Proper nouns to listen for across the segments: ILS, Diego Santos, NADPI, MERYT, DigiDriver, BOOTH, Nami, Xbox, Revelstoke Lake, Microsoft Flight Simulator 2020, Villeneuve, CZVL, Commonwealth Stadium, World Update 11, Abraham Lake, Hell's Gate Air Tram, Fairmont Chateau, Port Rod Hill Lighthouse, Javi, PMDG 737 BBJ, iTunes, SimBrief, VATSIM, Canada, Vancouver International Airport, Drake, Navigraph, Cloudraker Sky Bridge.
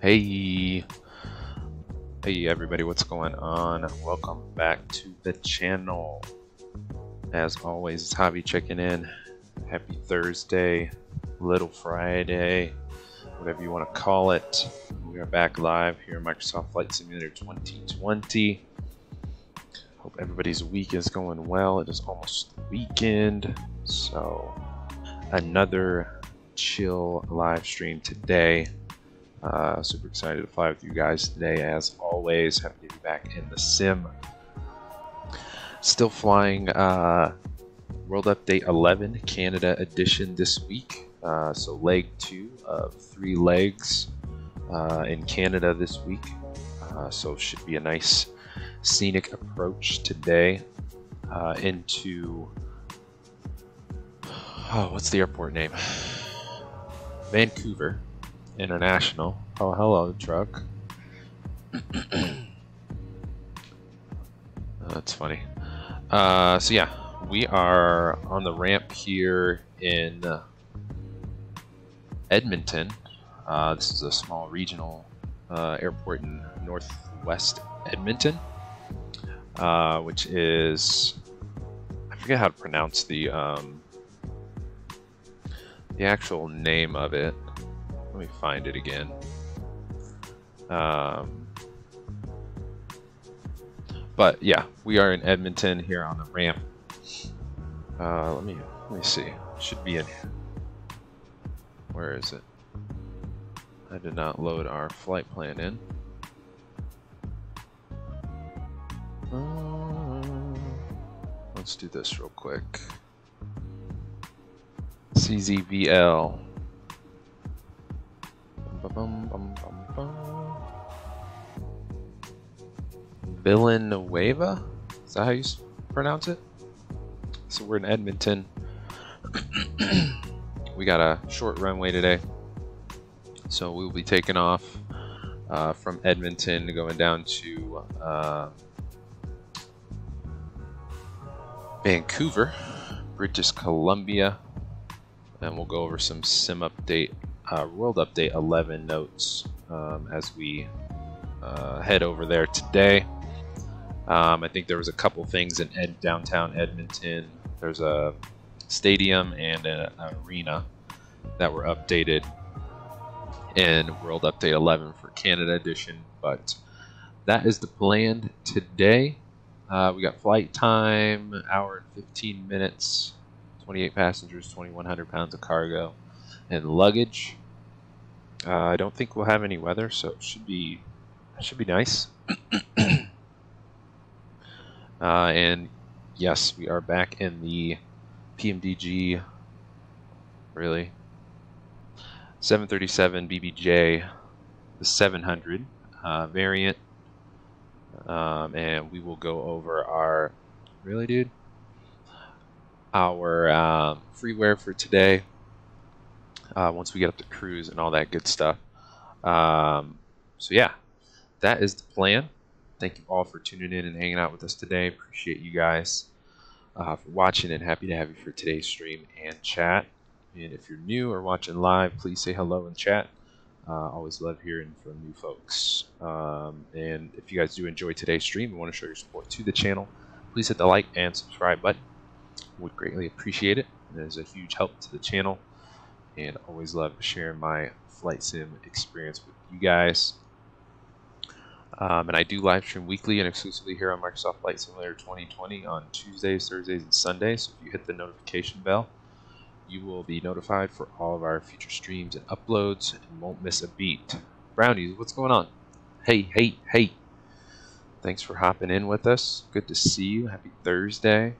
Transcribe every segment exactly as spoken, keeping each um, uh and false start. Hey, hey everybody, what's going on? Welcome back to the channel. As always, it's Javi checking in. Happy Thursday, Little Friday, whatever you want to call it. We are back live here in Microsoft Flight Simulator twenty twenty. Hope everybody's week is going well. It is almost the weekend, so another chill live stream today. Uh, super excited to fly with you guys today, as always. Happy to be back in the sim. Still flying uh, World Update eleven Canada Edition this week. Uh, so leg two of three legs uh, in Canada this week. Uh, so should be a nice scenic approach today uh, into, oh, what's the airport name? Vancouver International. Oh, hello, truck. That's funny. Uh, so yeah, we are on the ramp here in Edmonton. Uh, this is a small regional uh, airport in northwest Edmonton, uh, which is, I forget how to pronounce the um, the actual name of it. Let me find it again. Um, but yeah, we are in Edmonton here on the ramp. Uh, let me let me see. It should be in here. Where is it? I did not load our flight plan in. Uh, let's do this real quick. C Z V L. Bum, bum, bum, bum. Villeneuve? Is that how you pronounce it? So we're in Edmonton. We got a short runway today, so we will be taking off uh, from Edmonton, going down to uh, Vancouver, British Columbia, and we'll go over some sim update. Uh, World Update eleven notes um, as we uh, head over there today. Um, I think there was a couple things in Ed downtown Edmonton. There's a stadium and an arena that were updated in World Update eleven for Canada Edition, but that is the plan today. Uh, we got flight time, an hour and fifteen minutes, twenty-eight passengers, twenty-one hundred pounds of cargo and luggage. Uh, I don't think we'll have any weather, so it should be it should be nice. uh, and yes, we are back in the P M D G really seven thirty-seven B B J, the seven hundred uh, variant, um, and we will go over our really dude our um, freeware for today. Uh, once we get up to cruise and all that good stuff. Um, so yeah, that is the plan. Thank you all for tuning in and hanging out with us today. Appreciate you guys uh, for watching, and happy to have you for today's stream and chat. And if you're new or watching live, please say hello in chat. Uh, always love hearing from new folks. Um, and if you guys do enjoy today's stream and want to show your support to the channel, please hit the like and subscribe button. Would greatly appreciate it. It is a huge help to the channel. And always love sharing my flight sim experience with you guys. Um, and I do live stream weekly and exclusively here on Microsoft Flight Simulator twenty twenty on Tuesdays, Thursdays, and Sundays. So if you hit the notification bell, you will be notified for all of our future streams and uploads and won't miss a beat. Brownies, what's going on? Hey, hey, hey. Thanks for hopping in with us. Good to see you. Happy Thursday.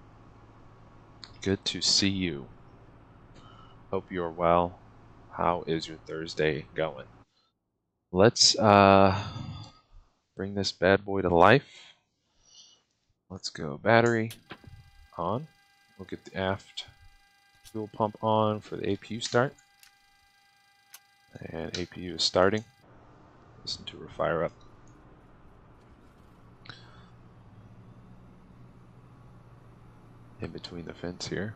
Good to see you. Hope you're well. How is your Thursday going? Let's uh, bring this bad boy to life. Let's go battery on. We'll get the aft fuel pump on for the A P U start. and A P U is starting. Listen to her fire up. In between the fence here.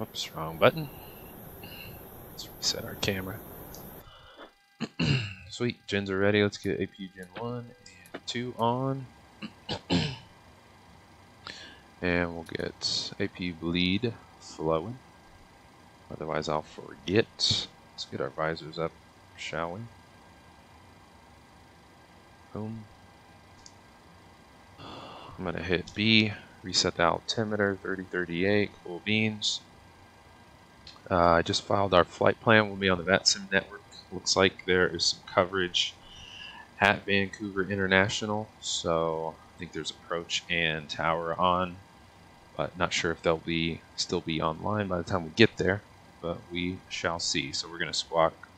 Oops, wrong button. Let's reset our camera. Sweet, gens are ready. Let's get A P U Gen one and two on. And we'll get A P U bleed flowing. Otherwise, I'll forget. Let's get our visors up, shall we? Boom. I'm going to hit B, reset the altimeter, thirty thirty-eight, cool beans. Uh, I just filed our flight plan. We'll be on the VATSIM network. Looks like there is some coverage at Vancouver International. So I think there's approach and tower on, but not sure if they'll be still be online by the time we get there. But we shall see. So we're going to squawk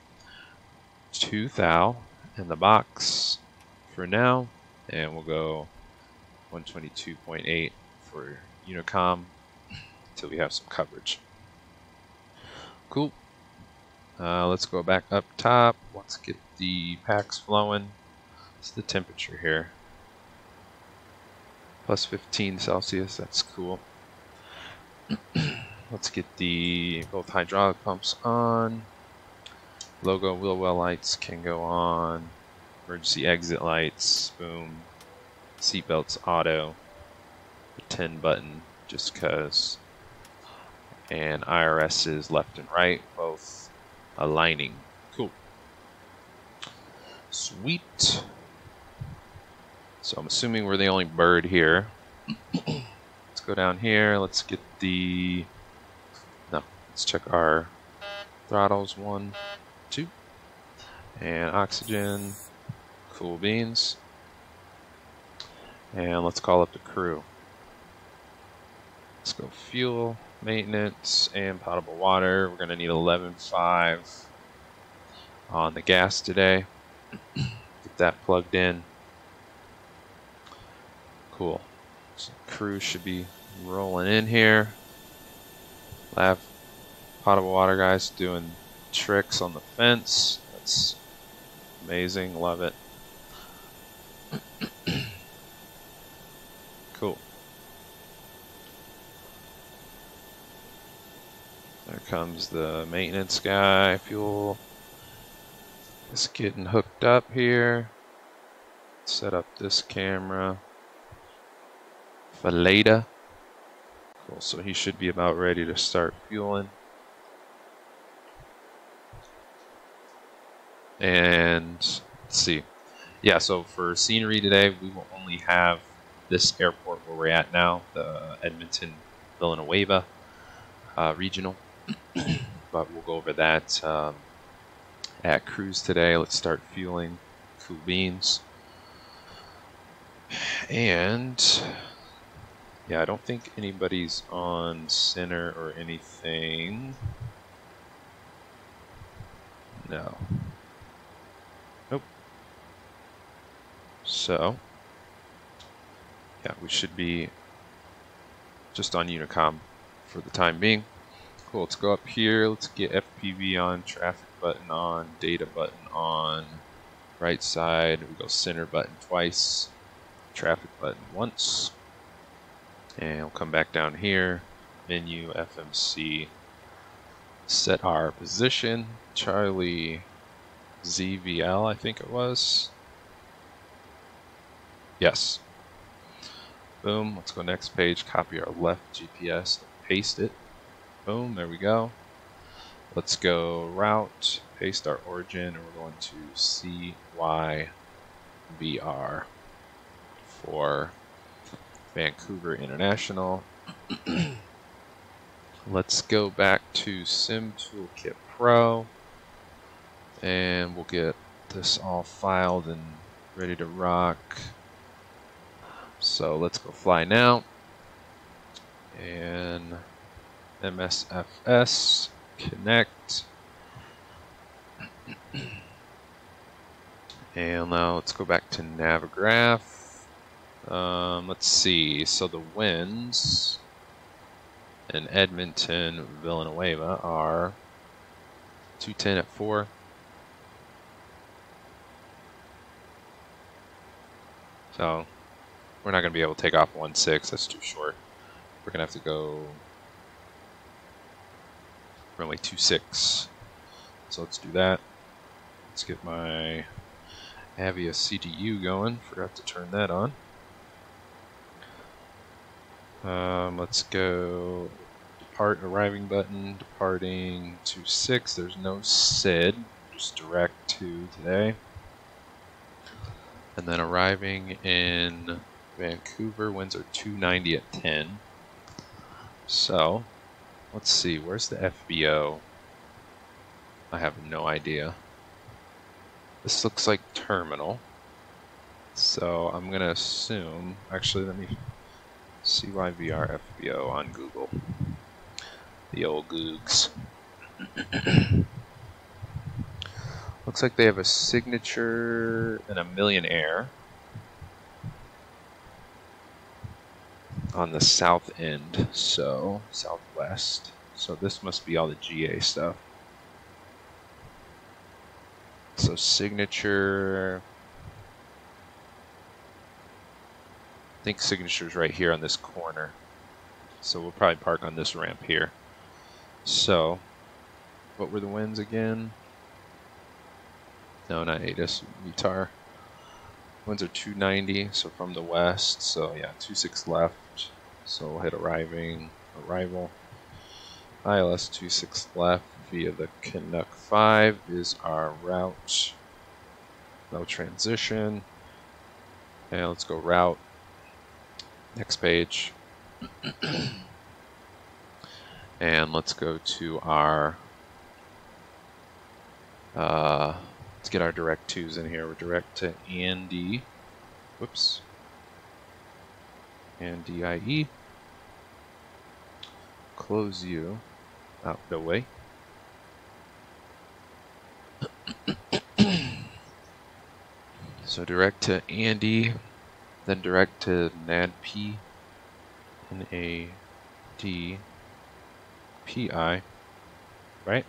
two thou in the box for now, and we'll go one twenty-two point eight for Unicom until we have some coverage. Cool. Uh, let's go back up top. Let's get the packs flowing. What's the temperature here? plus fifteen Celsius. That's cool. Let's get the both hydraulic pumps on. Logo wheel well lights can go on. Emergency exit lights. Boom. Seatbelts auto. The ten button just cause. And I R S's left and right, both aligning. Cool. Sweet. So I'm assuming we're the only bird here. Let's go down here. Let's get the... No, let's check our throttles. One, two. And oxygen. Cool beans. And let's call up the crew. Let's go fuel. Maintenance and potable water. We're going to need eleven point five on the gas today. Get that plugged in. Cool. So crew should be rolling in here. Lab potable water guys doing tricks on the fence. That's amazing. Love it. Cool. There comes the maintenance guy, fuel. It's getting hooked up here. Set up this camera for later. Cool, so he should be about ready to start fueling. And let's see. Yeah, so for scenery today, we will only have this airport where we're at now, the Edmonton Villeneuve uh, regional. But we'll go over that um, at cruise today. Let's start fueling. Cool beans. And yeah, I don't think anybody's on center or anything. No. Nope. So yeah, we should be just on Unicom for the time being. Cool, let's go up here, let's get F P V on, traffic button on, data button on, right side, we go center button twice, traffic button once, and we'll come back down here, menu, F M C, set our position, Charlie Z V L I think it was, yes, boom, let's go next page, copy our left G P S, paste it. Boom, there we go. Let's go route, paste our origin, and we're going to C Y V R for Vancouver International. Let's go back to Sim Toolkit Pro, and we'll get this all filed and ready to rock. So let's go fly now. And M S F S, connect. And now let's go back to Navigraph. Um, let's see, so the winds in Edmonton, Villanueva are two ten at four. So we're not going to be able to take off one six, that's too short. We're going to have to go runway two six. So let's do that. Let's get my AviaCDU going. Forgot to turn that on. Um, let's go depart arriving button, departing two six. There's no S I D, just direct to today. And then arriving in Vancouver, winds are two ninety at ten. So let's see, where's the F B O? I have no idea. This looks like terminal. So I'm gonna assume, actually let me C Y V R F B O on Google. The old Googs. Looks like they have a signature and a millionaire on the south end, so southwest. So this must be all the G A stuff. So signature, I think signature's right here on this corner. So we'll probably park on this ramp here. So what were the winds again? No, not A T I S, U T A R. Winds are two ninety, so from the west, so yeah, two six left, so we'll hit arriving, arrival. I L S two six left via the Canuck five is our route, no transition. Okay, let's go route, next page. And let's go to our, uh, let's get our direct twos in here. We're direct to Andy, whoops, and D I E, close you out the way. So direct to Andy, then direct to N A D P, N A D P I, right?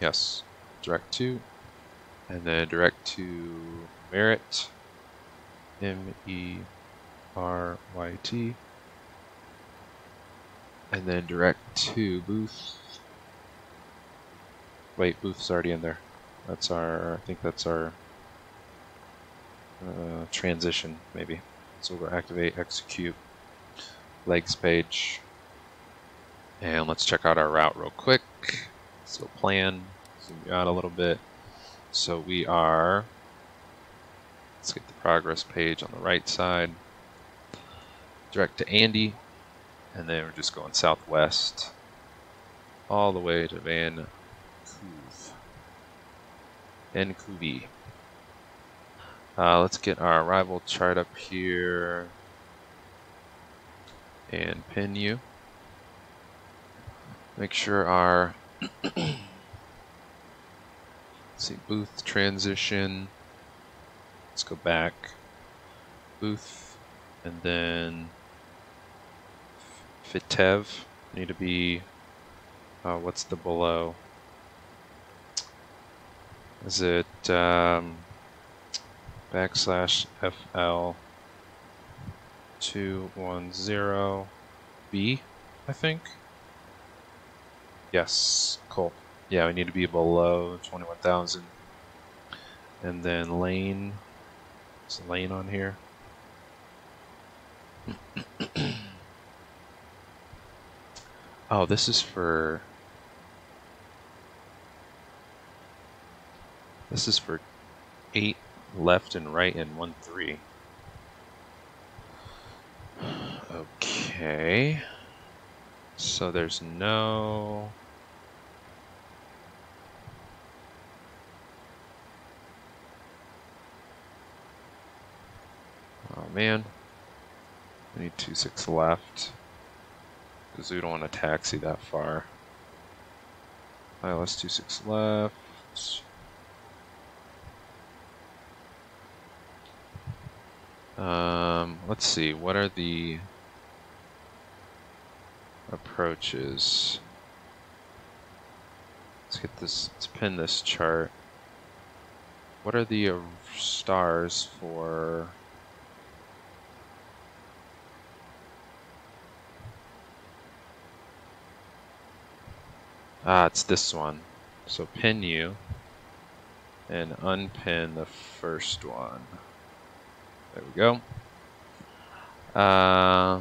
Yes, direct to. And then direct to Merritt, M E R Y T, and then direct to Booth. Wait, Booth's already in there. That's our, I think that's our uh, transition, maybe. So we'll go activate, execute, legs page, and let's check out our route real quick. So plan, zoom out a little bit. So we are, let's get the progress page on the right side, direct to Andy, and then we're just going southwest all the way to Vancouver. Vancouver. Uh, let's get our arrival chart up here and pin you. Make sure our let's see, Booth, transition, let's go back, Booth, and then Fitev, need to be, uh, what's the below, is it um, backslash F L two ten B, I think, yes, cool. Yeah, we need to be below twenty-one thousand. And then lane. Is the lane on here? Oh, this is for... This is for eight left and right and one three. Okay. So there's no... Oh man. We need two six left. Because we don't want to taxi that far. Alright, let's do six left. Um, let's see, what are the approaches? Let's get this, let's pin this chart. What are the uh, stars for... Ah, it's this one. So pin you and unpin the first one. There we go. Uh,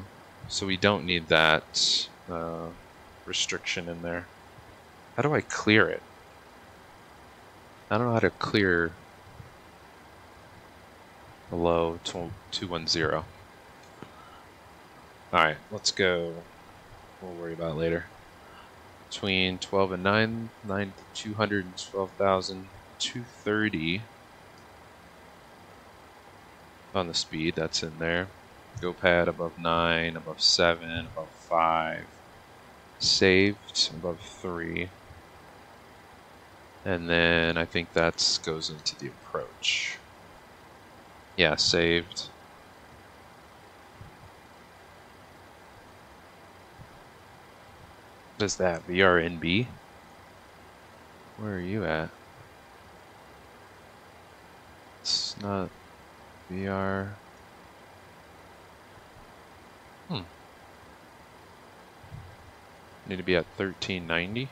so we don't need that uh, restriction in there. How do I clear it? I don't know how to clear below two ten. All right, let's go. We'll worry about it later. Between twelve and nine, nine to two hundred and twelve thousand two thirty. On the speed, that's in there. Go pad above nine, above seven, above five. Saved above three. And then I think that goes into the approach. Yeah, saved. What is that? V R N B? Where are you at? It's not... V R. Hmm. Need to be at thirteen ninety.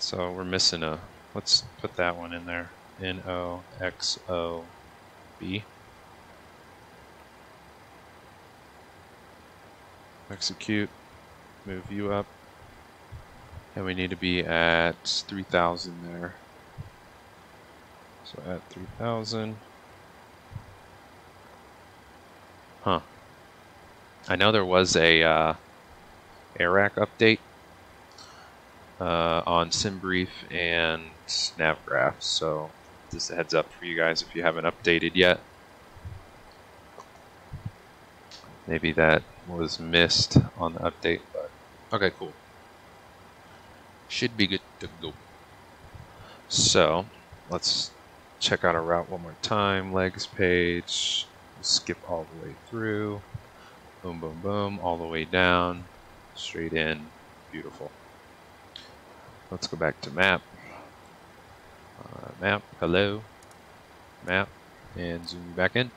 So we're missing a. Let's put that one in there. N O X O B. Execute. Move you up. And we need to be at three thousand there. So at three thousand. Huh. I know there was a uh, A R A C update uh, on SimBrief and Navigraph. So just a heads up for you guys if you haven't updated yet. Maybe that was missed on the update. But okay, cool. Should be good to go. So let's check out our route one more time. Legs page, skip all the way through, boom, boom, boom, all the way down, straight in. Beautiful. Let's go back to map. Uh, map, hello, map, and zoom you back in.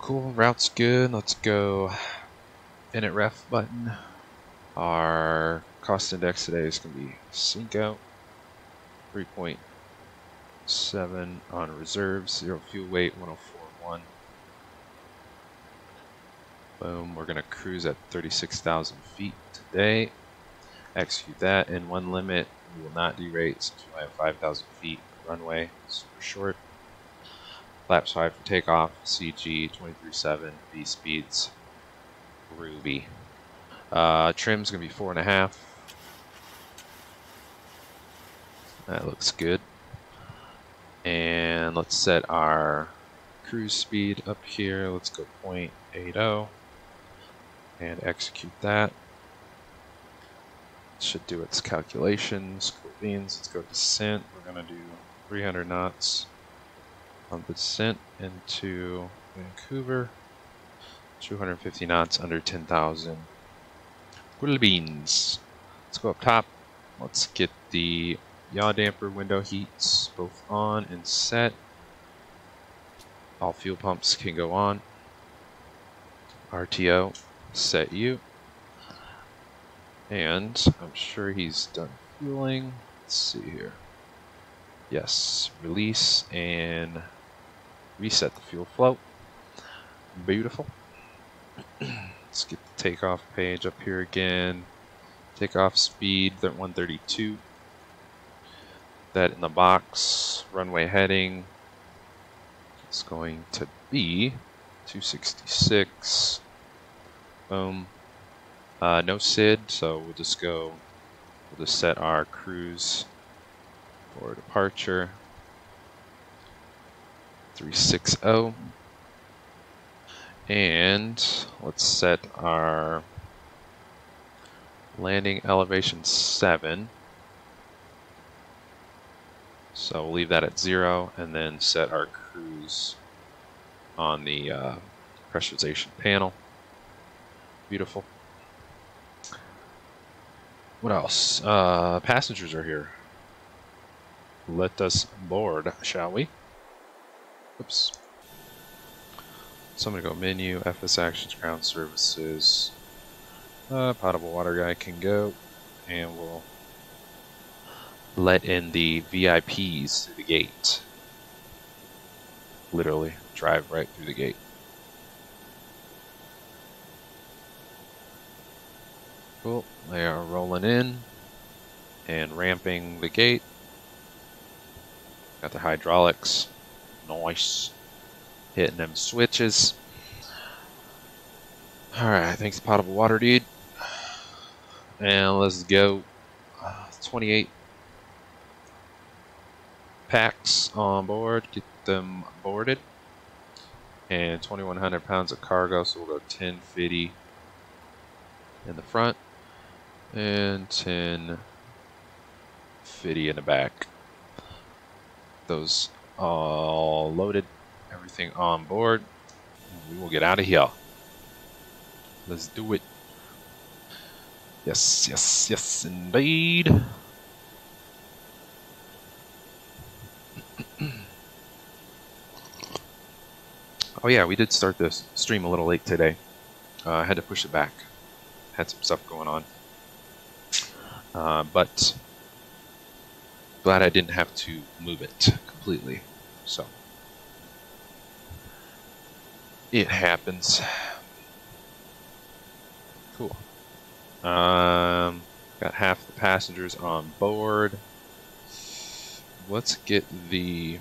Cool, route's good. Let's go init ref button. Our cost index today is going to be Cinco, three point seven on reserves, zero fuel weight, one oh four point one. Boom, we're going to cruise at thirty-six thousand feet today. Execute that in one limit. We will not derate since we have five thousand feet runway, super short. Flaps five for takeoff, C G twenty-three seven, V speeds, Ruby. Uh, trim's gonna be four and a half. That looks good. And let's set our cruise speed up here. Let's go zero point eight zero and execute that. Should do its calculations. Cool beans. Let's go descent. We're gonna do three hundred knots on descent into Vancouver. two hundred fifty knots under ten thousand. Cool beans. Let's go up top. Let's get the yaw damper window heats both on and set. All fuel pumps can go on. R T O, set you. And I'm sure he's done fueling. Let's see here. Yes, release and reset the fuel flow. Beautiful. Let's get the takeoff page up here again. Takeoff speed, one thirty-two. That in the box. Runway heading is going to be two sixty-six. Boom. Uh, no S I D, so we'll just go, we'll just set our cruise for departure. three sixty. And let's set our landing elevation seven. So we'll leave that at zero and then set our cruise on the uh, pressurization panel. Beautiful. What else? Uh, passengers are here. Let us board, shall we? Oops. So I'm going to go menu, F S Actions, Ground Services. Uh, potable water guy can go. And we'll let in the V I Ps through the gate. Literally, drive right through the gate. Cool. They are rolling in and ramping the gate. Got the hydraulics. Nice. Hitting them switches. Alright, thanks potable water dude. And let's go. Uh, twenty-eight packs on board. Get them boarded. And twenty-one hundred pounds of cargo, so we'll go ten fifty in the front. And ten fifty in the back. Those all loaded. Everything on board. We will get out of here. Let's do it. Yes, yes, yes, indeed. Oh yeah, we did start this stream a little late today. Uh, I had to push it back. Had some stuff going on. Uh, but glad I didn't have to move it completely. So it happens. Cool. Um, got half the passengers on board. Let's get the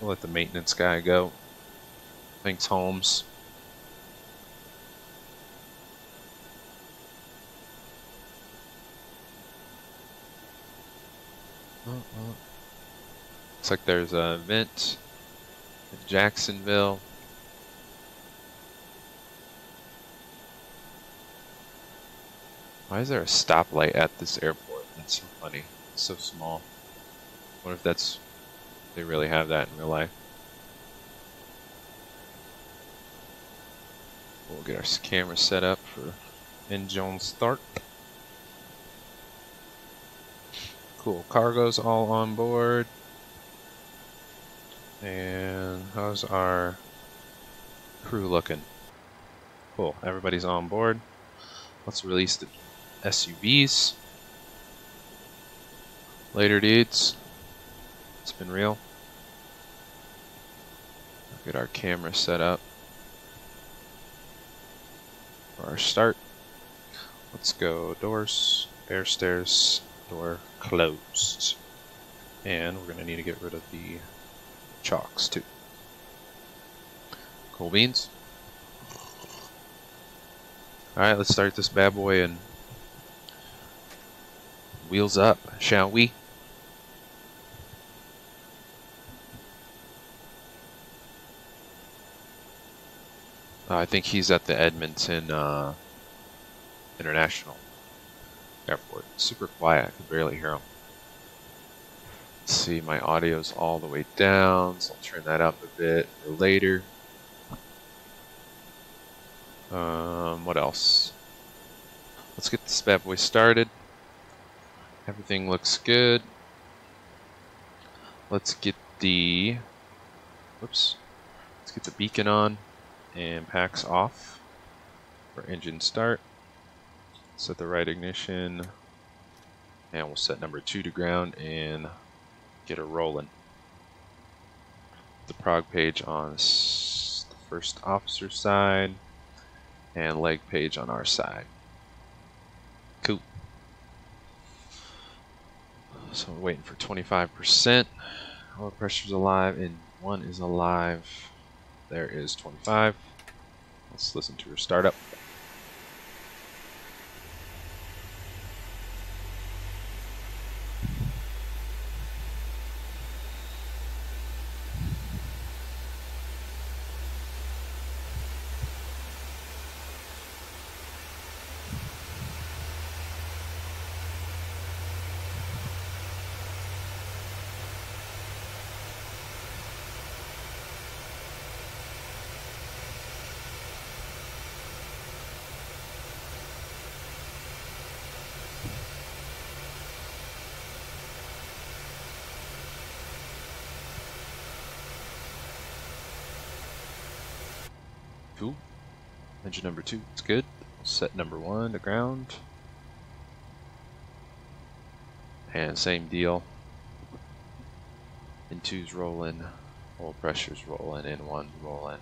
we'll let the maintenance guy go. Thanks, Holmes. Uh-uh. Looks like there's an event in Jacksonville. Why is there a stoplight at this airport? That's so funny. It's so small. I wonder if that's they really have that in real life. We'll get our camera set up for engine start. Cool. Cargo's all on board. And how's our crew looking? Cool. Everybody's on board. Let's release the S U Vs. Later, dudes. It's been real. Get our camera set up for our start. Let's go doors, air stairs, door closed. And we're going to need to get rid of the chocks, too. Cool beans. Alright, let's start this bad boy and wheels up, shall we? Uh, I think he's at the Edmonton uh, International Airport. Super quiet, I can barely hear him. Let's see, my audio's all the way down, so I'll turn that up a bit for later. Um, what else? Let's get this bad boy started. Everything looks good. Let's get the whoops. Let's get the beacon on and packs off for engine start. Set the right ignition and we'll set number two to ground and get her rolling. The prog page on first officer side, and leg page on our side. Cool. So we're waiting for twenty-five percent. Oil pressure's alive and one is alive. There is twenty-five. Let's listen to her startup. Cool. Engine number two, it's good. We'll set number one to ground. And same deal. And two's rolling, oil pressure's rolling, and one's rolling.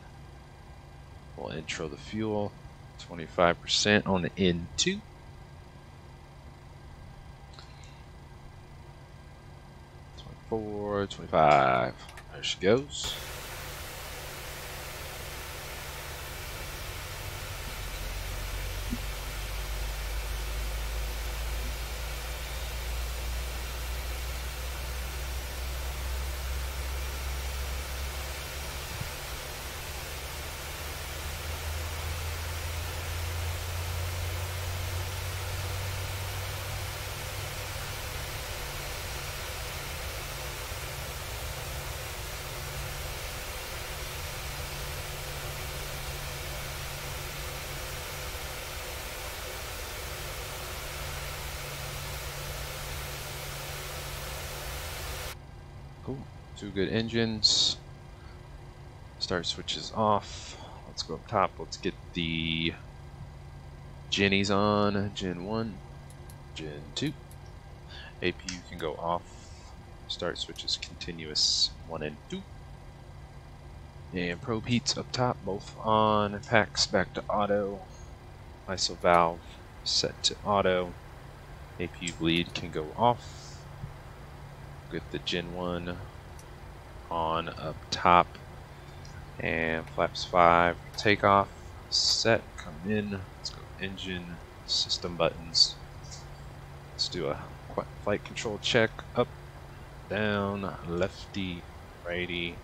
We'll intro the fuel, twenty-five percent on the N two. twenty-four, twenty-five. There she goes. Cool. Two good engines. Start switches off. Let's go up top. Let's get the Jennies on. Gen one, Gen two. A P U can go off. Start switches continuous one and two. And probe heats up top, both on. Packs back to auto. I S O valve set to auto. A P U bleed can go off. Get the Gen one on up top and flaps five takeoff set, come in. Let's go engine, system buttons. Let's do a flight control check. Up, down, lefty, righty,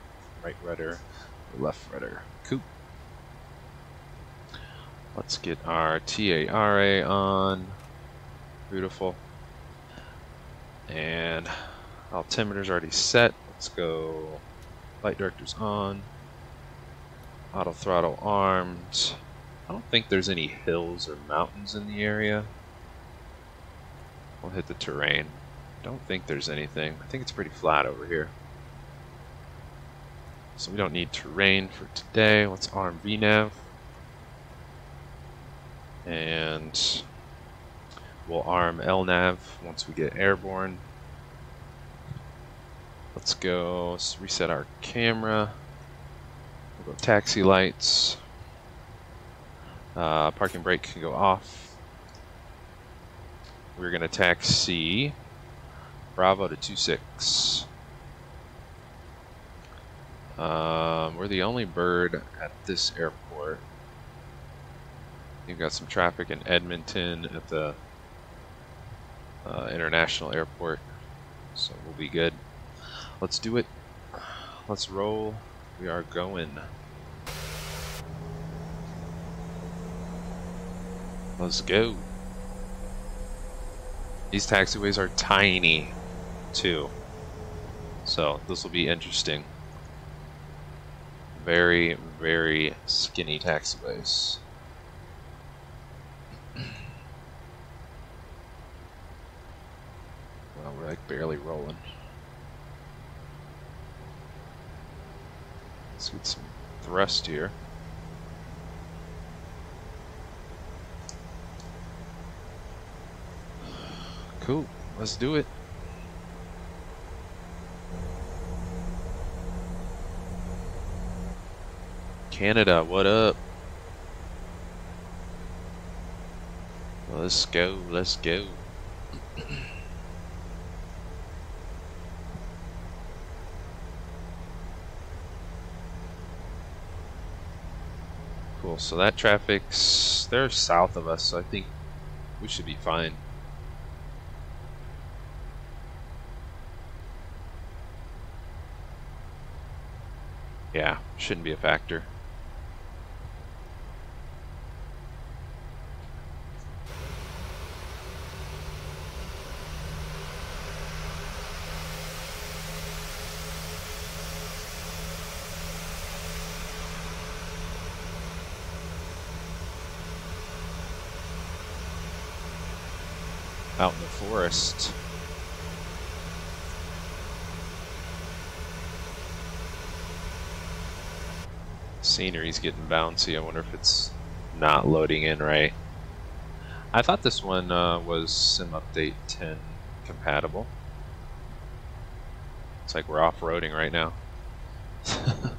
right rudder, left rudder. Coop. Let's get our T A R A on. Beautiful. And altimeter's already set. Let's go light directors on. Auto throttle armed. I don't think there's any hills or mountains in the area. We'll hit the terrain. Don't think there's anything. I think it's pretty flat over here. So we don't need terrain for today. Let's arm V nav. And we'll arm L nav once we get airborne. Let's go let's reset our camera. We'll go taxi lights. Uh, parking brake can go off. We're gonna taxi Bravo to two six. Um, we're the only bird at this airport. You've got some traffic in Edmonton at the uh, international airport, so we'll be good. Let's do it. Let's roll. We are going. Let's go. These taxiways are tiny, too. So this will be interesting. Very, very skinny taxiways. Well, we're like barely rolling. Let's get some thrust here. Cool, let's do it. Canada, what up? Let's go, let's go. Cool, so that traffic's, they're south of us, so I think we should be fine. Yeah, shouldn't be a factor. Out in the forest. Scenery's getting bouncy. I wonder if it's not loading in right. I thought this one uh, was Sim Update ten compatible. It's like we're off-roading right now. And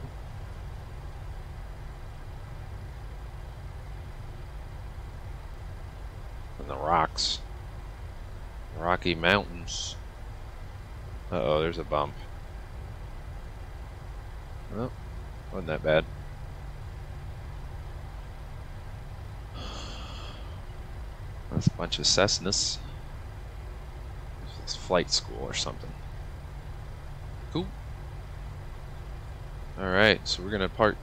the rocks. Rocky Mountains. Uh-oh, there's a bump. Well, wasn't that bad. That's a bunch of Cessnas. It's flight school or something. Cool. Alright, so we're going to park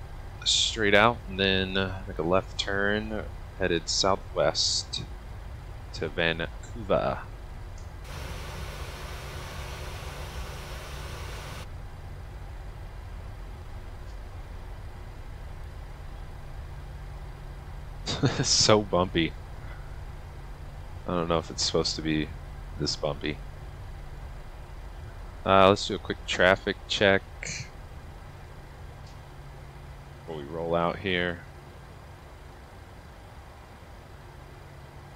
straight out and then uh, make a left turn headed southwest to Vancouver. So bumpy. I don't know if it's supposed to be this bumpy. Uh, let's do a quick traffic check before we roll out here.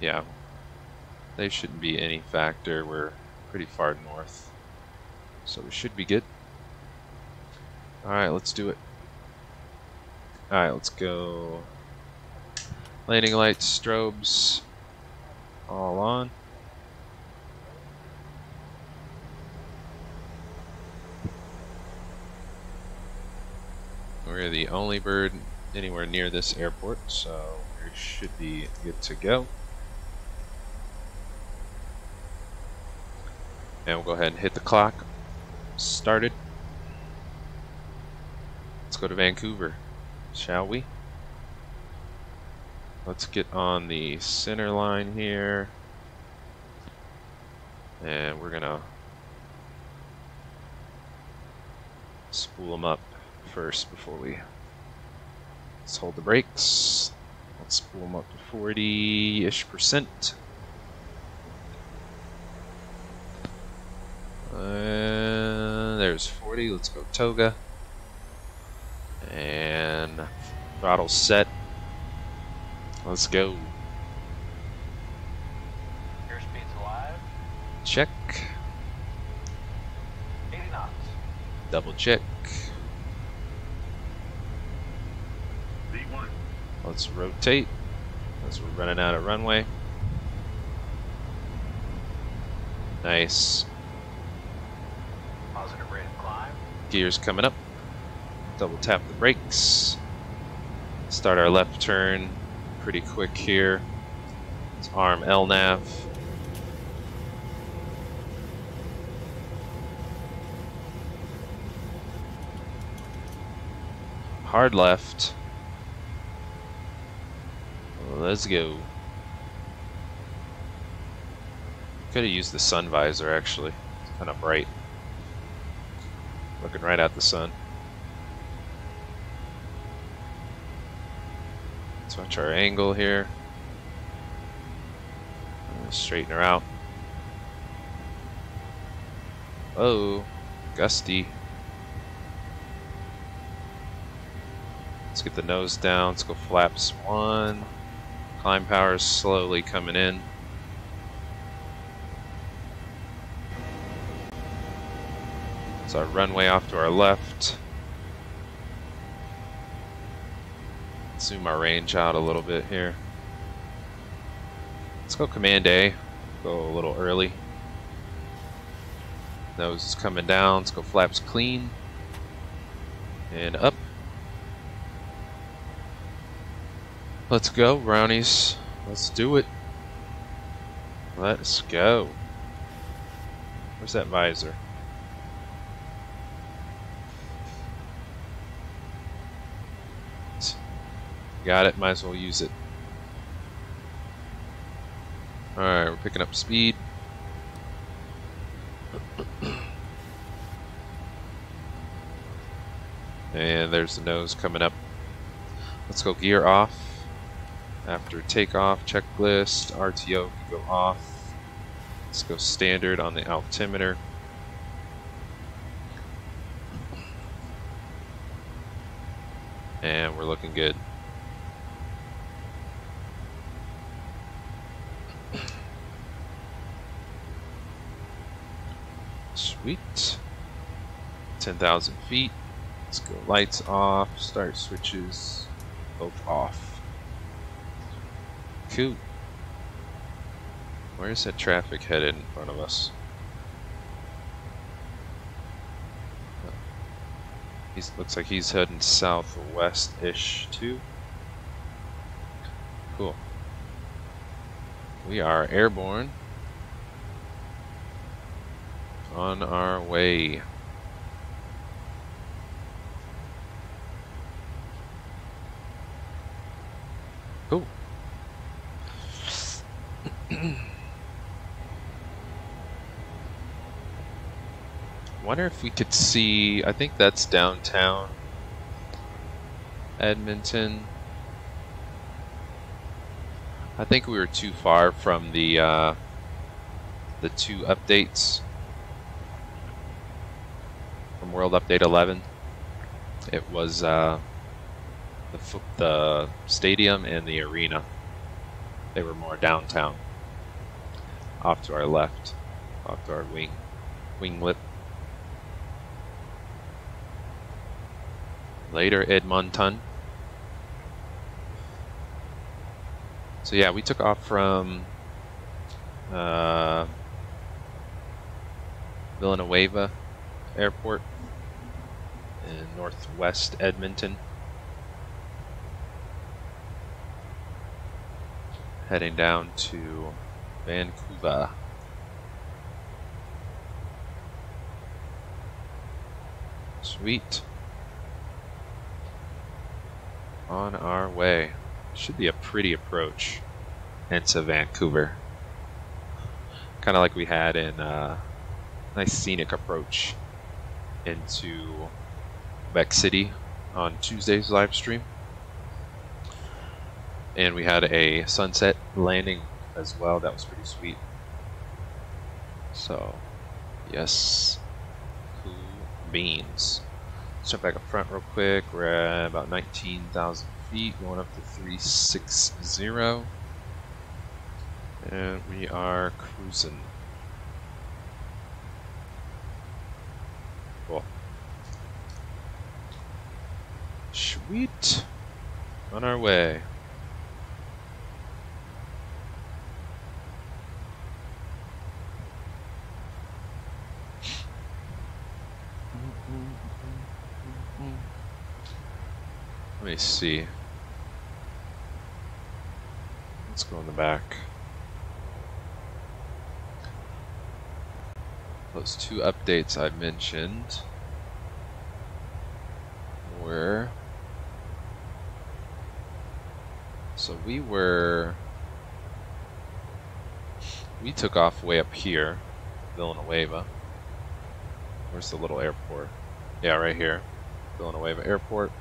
Yeah, they shouldn't be any factor. We're pretty far north, so we should be good. Alright, let's do it. Alright, let's go. Landing lights, strobes, all on. We're the only bird anywhere near this airport, so we should be good to go. And we'll go ahead and hit the clock. Started. Let's go to Vancouver, shall we? Let's get on the center line here, and we're gonna spool them up first before we, let's hold the brakes, let's spool them up to forty-ish percent, and there's forty, let's go toga, and throttle set. Let's go. Airspeed's alive. Check. eighty knots. Double check. V one. Let's rotate as we're running out of runway. Nice. Positive rate of climb. Gears coming up. Double tap the brakes. Start our left turn. Pretty quick here. Let's arm L nav. Hard left. Let's go. Could have used the sun visor actually. It's kind of bright. Looking right at the sun. Watch our angle here. Straighten her out. Oh, gusty. Let's get the nose down. Let's go flaps one. Climb power is slowly coming in. It's our runway off to our left. zoom my range out a little bit here. Let's go Command A. Go a little early. Nose is coming down. Let's go flaps clean. And up. Let's go, brownies. Let's do it. Let's go. Where's that visor? Got it. Might as well use it. Alright, we're picking up speed. And there's the nose coming up. Let's go gear off. After takeoff, checklist, R T O can go off. Let's go standard on the altimeter. And we're looking good. Sweet. ten thousand feet. Let's go lights off, start switches, both off. Cool. Where is that traffic headed in front of us? Oh. He looks like he's heading southwest-ish too. Cool. We are airborne. On our way. Cool. Wonder if we could see, I think that's downtown Edmonton. I think we were too far from the uh, the two updates from World Update eleven. It was uh, the, f the stadium and the arena. They were more downtown. Off to our left, off to our wing, winglet. Later, Edmonton. So yeah, we took off from uh, Villeneuve Airport in northwest Edmonton, heading down to Vancouver. Sweet. On our way. Should be a pretty approach into Vancouver. Kind of like we had in uh, nice scenic approach into Quebec City on Tuesday's live stream. And we had a sunset landing as well. That was pretty sweet. So, yes. Cool beans. Let's jump back up front real quick. We're at about nineteen thousand feet, going up to three sixty. And we are cruising. Cool. Sweet. On our way. Let me see. Let's go in the back. Those two updates I mentioned were... So we were... We took off way up here, Villeneuve. Where's the little airport? Yeah, right here. Villeneuve Airport.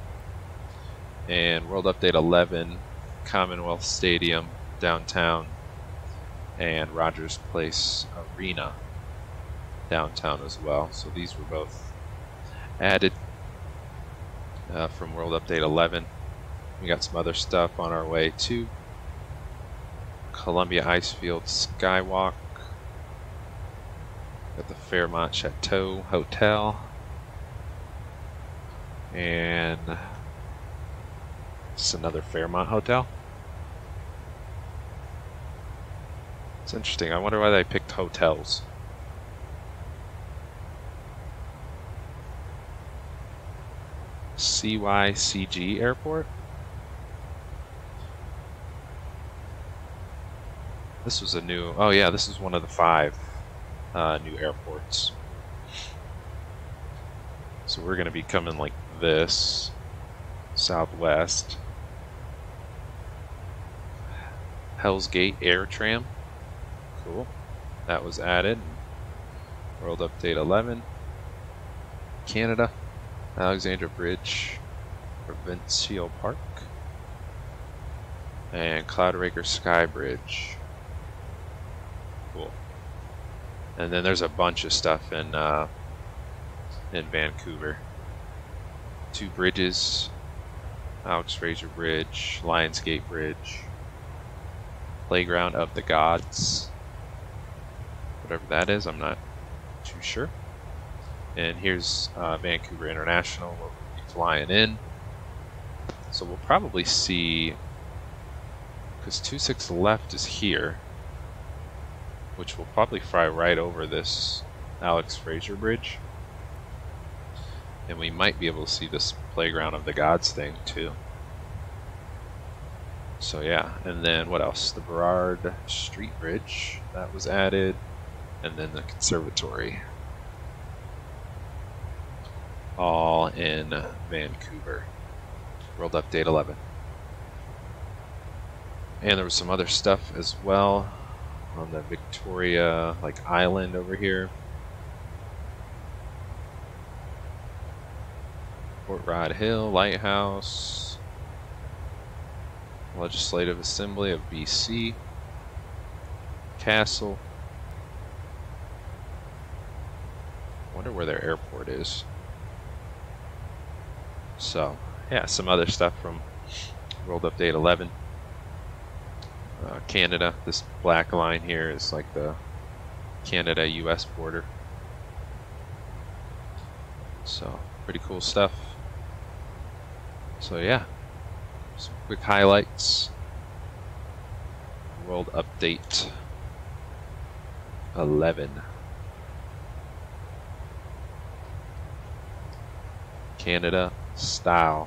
And World Update eleven, Commonwealth Stadium, downtown, and Rogers Place Arena, downtown as well. So these were both added uh, from World Update eleven. We got some other stuff on our way to Columbia Icefield Skywalk, got the Fairmont Chateau Hotel, and This is another Fairmont hotel. It's interesting. I wonder why they picked hotels. C Y C G Airport? This was a new... Oh yeah, this is one of the five uh, new airports. So we're going to be coming like this. Southwest. Hell's Gate Air Tram. Cool. That was added. World Update eleven. Canada. Alexander Bridge Provincial Park. And Cloudraker Sky Bridge. Cool. And then there's a bunch of stuff in uh, in Vancouver. Two bridges. Alex Fraser Bridge, Lionsgate Bridge, Playground of the Gods. Whatever that is, I'm not too sure. And here's uh, Vancouver International, where we'll be flying in. So we'll probably see, because two six left is here, which will probably fly right over this Alex Fraser Bridge. And we might be able to see this Playground of the Gods thing too. So yeah, and then what else? The Burrard Street Bridge, that was added, and then the Conservatory. All in Vancouver. World Update eleven. And there was some other stuff as well on the Victoria, like, island over here. Port Rod Hill Lighthouse, Legislative Assembly of B C, Castle. I wonder where their airport is. So, yeah, some other stuff from World Update eleven. Uh, Canada, this black line here is like the Canada U S border. So, pretty cool stuff. So yeah, some quick highlights. World Update eleven. Canada style.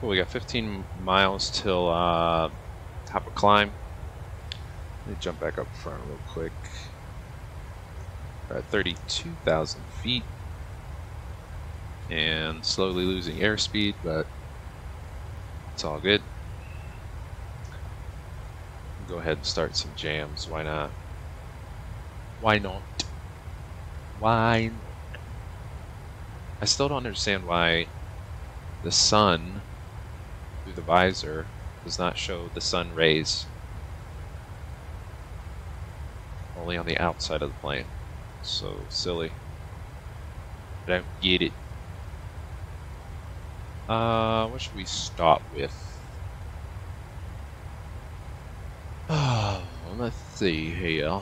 Cool, we got fifteen miles till uh, top of climb. Let me jump back up front real quick. We're at thirty-two thousand feet. And slowly losing airspeed, but it's all good. Go ahead and start some jams. Why not? Why not? Why? I still don't understand why the sun through the visor does not show the sun rays. Only on the outside of the plane. So silly. I don't get it. Uh, what should we start with? Oh, let's see here.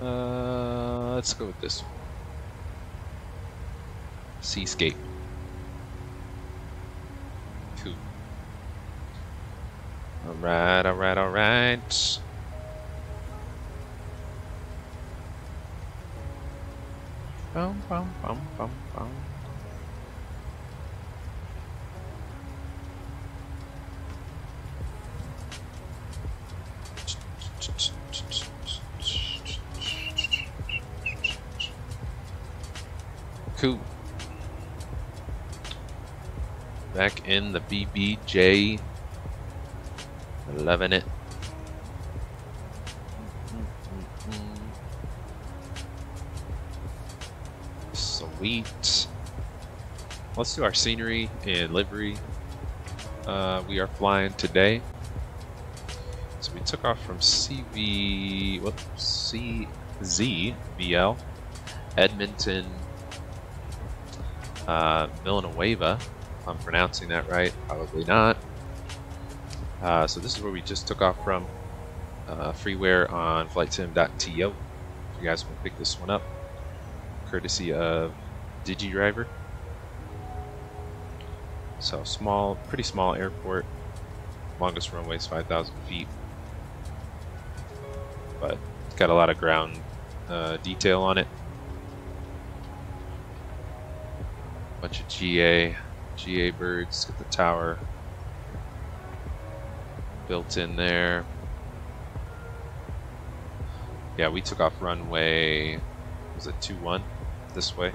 Uh, let's go with this one. Seascape. Cool. Alright, alright, alright. Bum, bum, bum, bum, bum. Cool. Back in the B B J. Loving it. Sweet. Let's do our scenery and livery. Uh, we are flying today. So we took off from C V, whoops, C Z V L, Edmonton, Uh, Villeneuve, if I'm pronouncing that right, probably not. Uh, so this is where we just took off from. Uh, freeware on FlightSim dot T O. If you guys want to pick this one up, courtesy of DigiDriver. So small, pretty small airport. Longest runway is five thousand feet. But it's got a lot of ground uh, detail on it. Bunch of G A, G A birds. Got the tower built in there. Yeah, we took off runway, was it two one this way?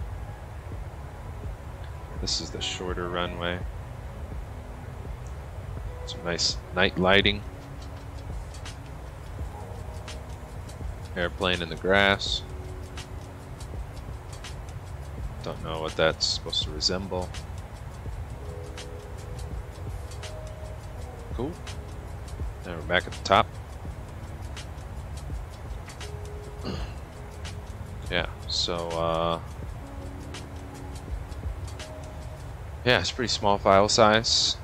This is the shorter runway. Some nice night lighting. Airplane in the grass. Don't know what that's supposed to resemble. Cool. Now we're back at the top. Yeah, so, uh, yeah, it's pretty small file size.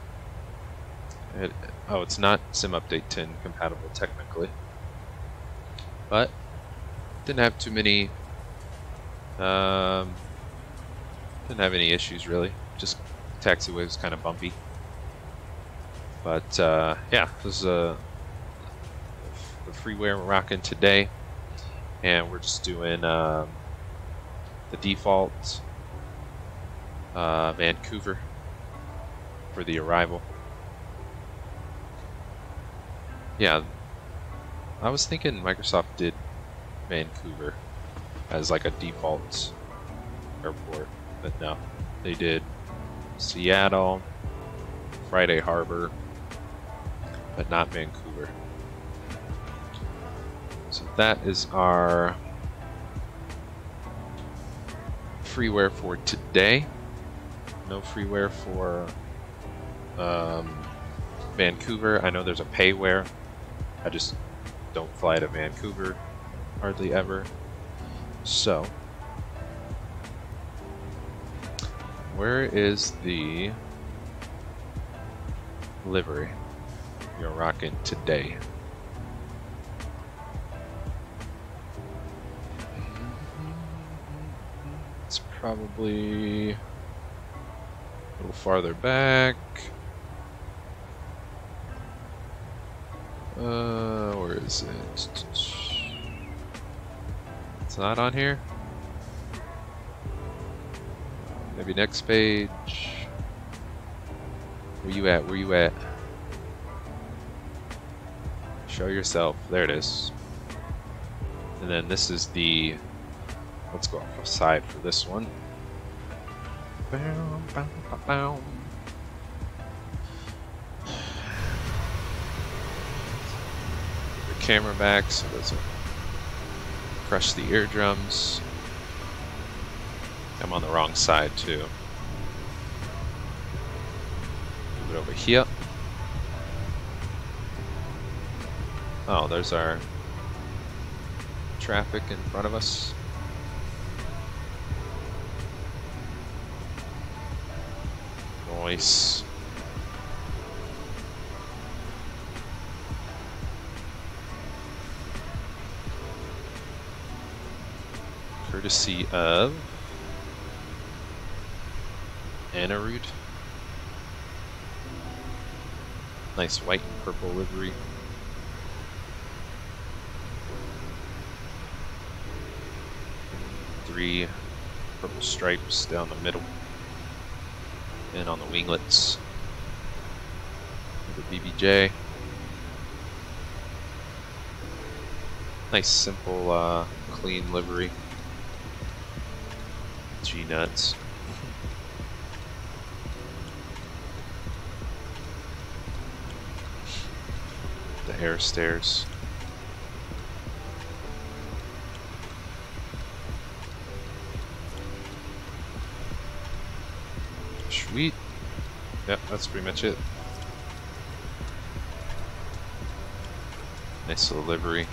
It, oh, it's not Sim Update ten compatible technically, but didn't have too many, um, didn't have any issues really. Just taxiway was kind of bumpy, but uh, yeah, this is uh, the freeware we're rocking today. And we're just doing um, the default uh, Vancouver for the arrival. Yeah, I was thinking Microsoft did Vancouver as like a default airport, but no, they did Seattle, Friday Harbor, but not Vancouver. So that is our freeware for today. No freeware for um, Vancouver. I know there's a payware. I just don't fly to Vancouver hardly ever. So where is the livery you're rocking today? Probably a little farther back. Uh, where is it? It's not on here. Maybe next page. Where you at? Where you at? Show yourself. There it is. And then this is the... Let's go off side for this one. Bow, bow, bow, bow. The camera back so it doesn't crush the eardrums. I'm on the wrong side too. Move it over here. Oh, there's our traffic in front of us. Nice. Courtesy of Anarud. Nice white and purple livery. Three purple stripes down the middle. And on the winglets, the B B J. Nice, simple, uh, clean livery. G nuts. The air stairs. Sweet. Yep, that's pretty much it. Nice little livery.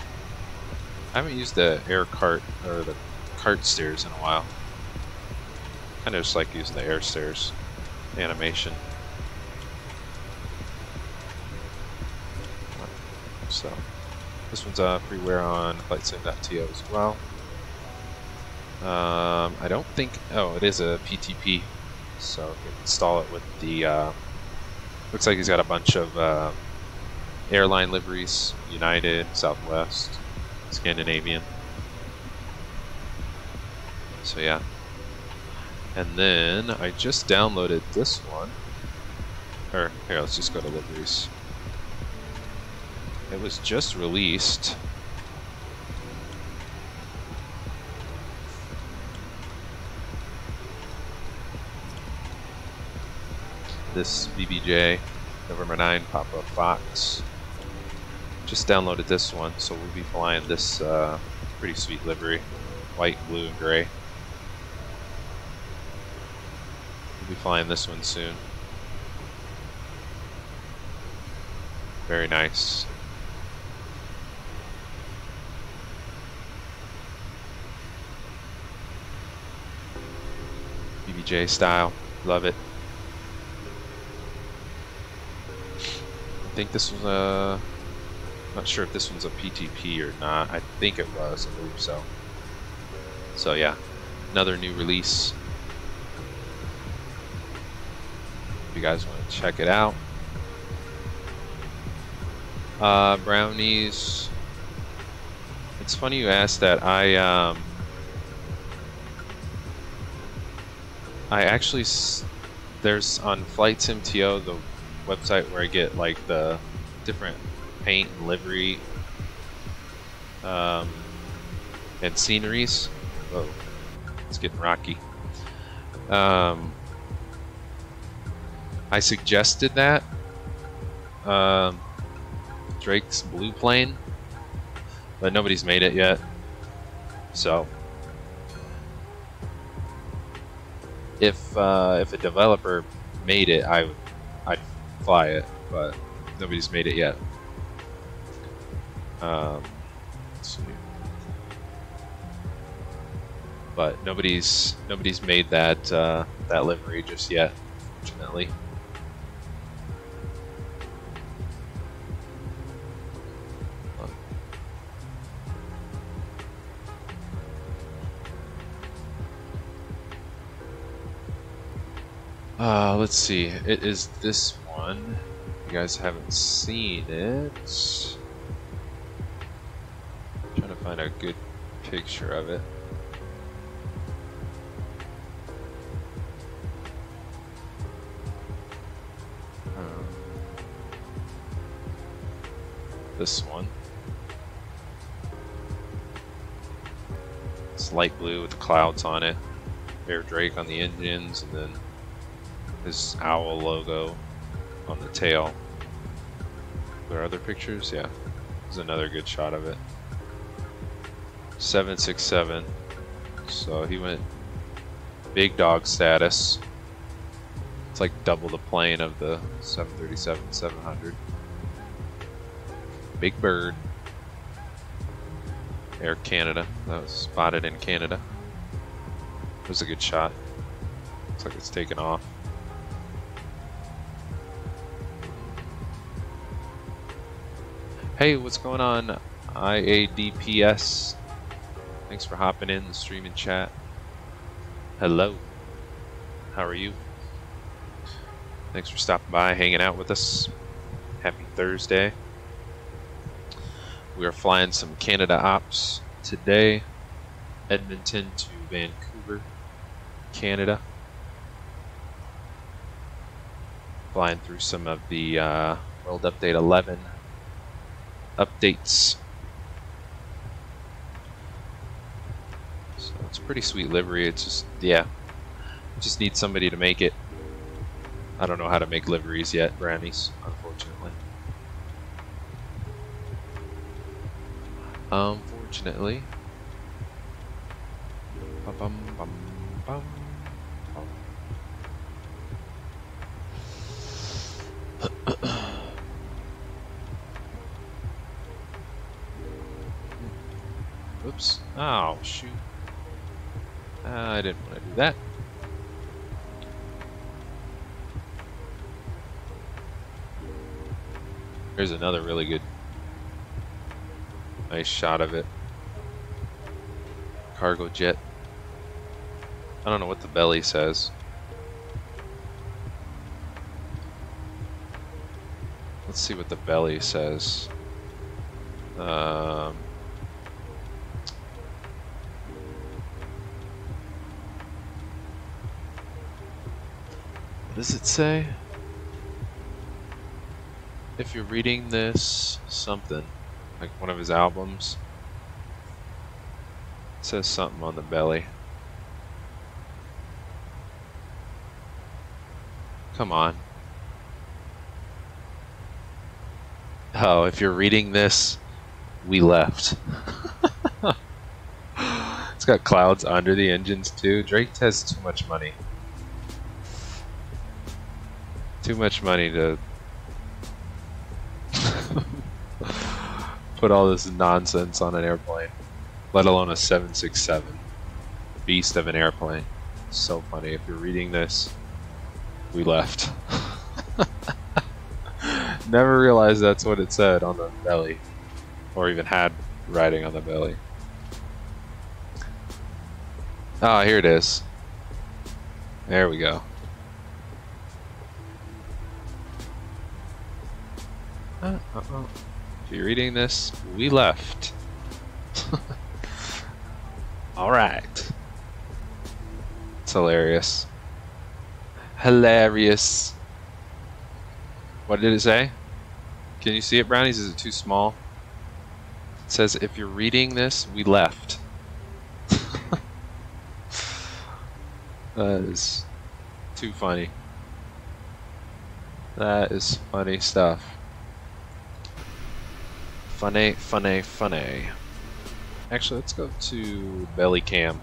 I haven't used the air cart or the cart stairs in a while. Kind of just like using the air stairs animation. So, this one's uh, freeware on FlightSim dot T O as well. Um, I don't think. Oh, it is a P T P. So you can install it with the, uh, looks like he's got a bunch of uh, airline liveries, United, Southwest, Scandinavian. So yeah. And then I just downloaded this one. Or here, let's just go to liveries. It was just released. This B B J, November ninth, Papa Fox. Just downloaded this one, so we'll be flying this uh, pretty sweet livery. White, blue, and gray. We'll be flying this one soon. Very nice. B B J style. Love it. I think this was a... Not sure if this one's a P T P or not. I think it was. I believe so. So yeah, another new release. If you guys want to check it out. Uh, brownies. It's funny you asked that. I um, I actually s there's on FlightSim.T O, the website where I get like the different paint and livery um, and sceneries. Whoa, it's getting rocky. Um, I suggested that um, Drake's blue plane, but nobody's made it yet. So if uh, if a developer made it, I would I'd fly it, but nobody's made it yet. Um, let's see. But nobody's nobody's made that uh, that livery just yet, unfortunately. Uh, let's see. It is this one. If you guys haven't seen it. Find a good picture of it. Um, this one. It's light blue with clouds on it. Air Drake on the engines, and then this owl logo on the tail. Are there other pictures? Yeah. There's another good shot of it. seven six seven, so he went big dog status. It's like double the plane of the seven thirty-seven seven hundred. Big bird. Air Canada, that was spotted in Canada. It was a good shot. Looks like it's taken off. Hey, what's going on, I A D P S? Thanks for hopping in the stream and chat. Hello. How are you? Thanks for stopping by, hanging out with us. Happy Thursday. We are flying some Canada Ops today. Edmonton to Vancouver, Canada. Flying through some of the uh, World Update eleven updates. It's pretty sweet livery. It's just, yeah, just need somebody to make it. I don't know how to make liveries yet, Grammys, unfortunately. Unfortunately. Bum, bum, bum, bum, bum. Oops. Oh, shoot. Uh, I didn't want to do that. Here's another really good, nice shot of it. Cargo jet. I don't know what the belly says. Let's see what the belly says. Um, what does it say? If you're reading this, something, like one of his albums, it says something on the belly. Come on. Oh, if you're reading this, we left. It's got clouds under the engines too. Drake has too much money. Too much money to put all this nonsense on an airplane, let alone a seven sixty-seven. Beast of an airplane. So funny. If you're reading this, we left. Never realized that's what it said on the belly, or even had writing on the belly. Ah, here it is. There we go. Uh, uh oh. If you're reading this, we left. All right. It's hilarious. Hilarious. What did it say? Can you see it, Brownies? Is it too small? It says, if you're reading this, we left. That is too funny. That is funny stuff. Funny, funny, funny. Actually, let's go to belly cam.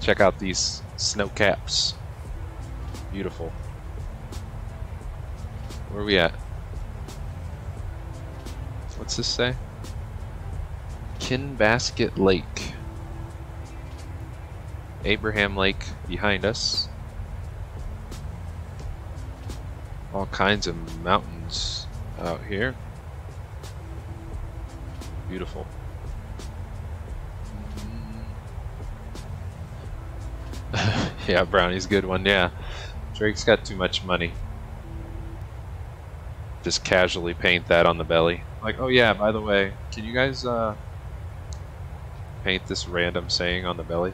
Check out these snow caps. Beautiful. Where are we at? What's this say? Kinbasket Lake. Abraham Lake behind us. All kinds of mountains out here. Beautiful. Yeah, Brownie's good one, yeah. Drake's got too much money. Just casually paint that on the belly. Like, oh yeah, by the way, can you guys uh, paint this random saying on the belly?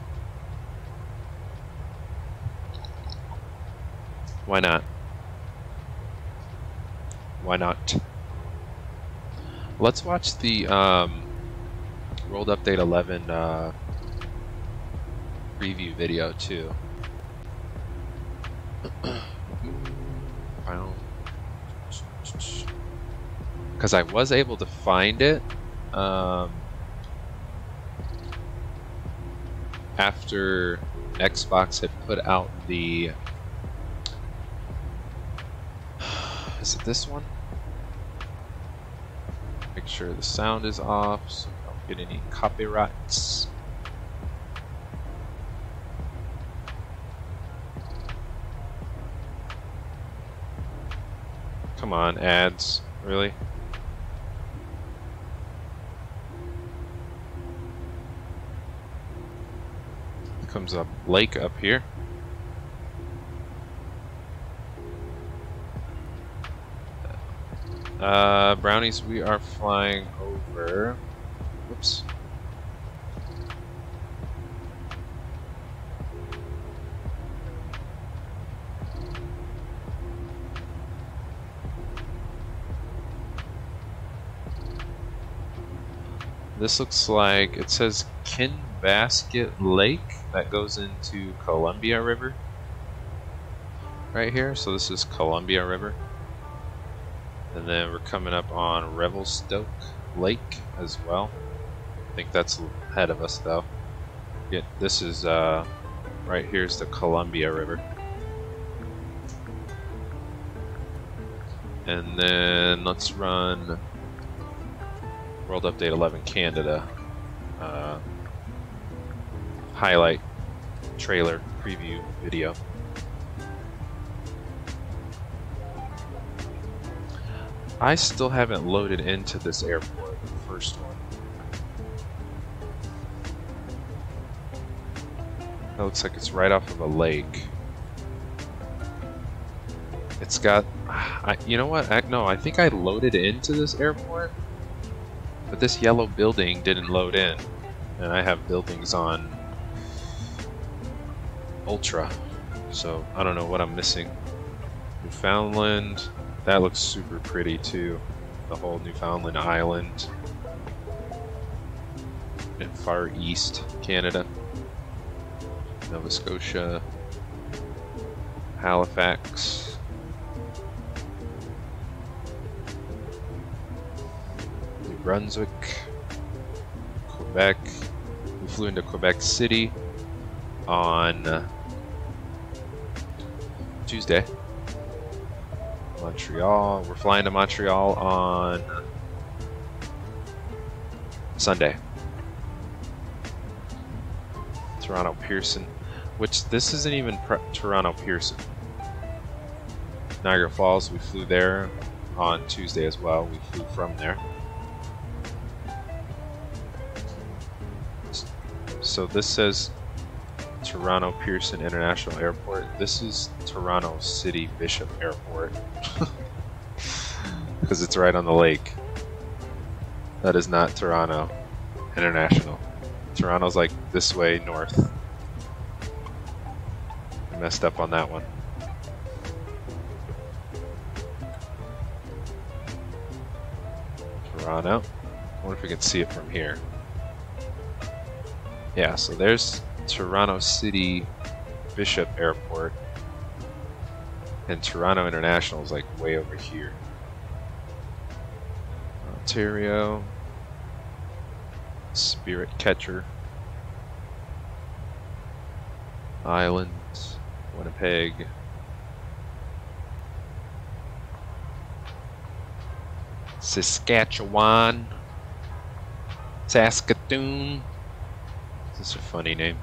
Why not? Why not? Let's watch the um, World Update eleven uh, preview video too. Because I was able to find it um, after Xbox had put out the. Is it this one? Make sure the sound is off so we don't get any copyrights. Come on, ads. Really? Comes a lake up here. Uh, Brownies, we are flying over. Whoops. This looks like, it says Kinbasket Lake, that goes into Columbia River right here. So this is Columbia River. And then we're coming up on Revelstoke Lake as well. I think that's ahead of us though. Yeah, this is, uh, right here's the Columbia River. And then let's run World Update eleven Canada uh, highlight trailer preview video. I still haven't loaded into this airport, the first one. That looks like it's right off of a lake. It's got, I, you know what, I, no, I think I loaded into this airport, but this yellow building didn't load in, and I have buildings on Ultra, so I don't know what I'm missing. Newfoundland, that looks super pretty too, the whole Newfoundland island, and far east Canada, Nova Scotia, Halifax. New Brunswick. Quebec. We flew into Quebec City on uh, Tuesday. Montreal. We're flying to Montreal on Sunday. Toronto Pearson. Which, this isn't even prep Toronto Pearson. Niagara Falls, we flew there on Tuesday as well. We flew from there. So this says Toronto Pearson International Airport. This is Toronto City Bishop Airport. Because it's right on the lake. That is not Toronto International. Toronto's like this way north. Messed up on that one. Toronto. I wonder if we can see it from here. Yeah, so there's Toronto City Bishop Airport. And Toronto International is like way over here. Ontario. Spirit Catcher. Island. Winnipeg. Saskatchewan. Saskatoon. This is a funny name.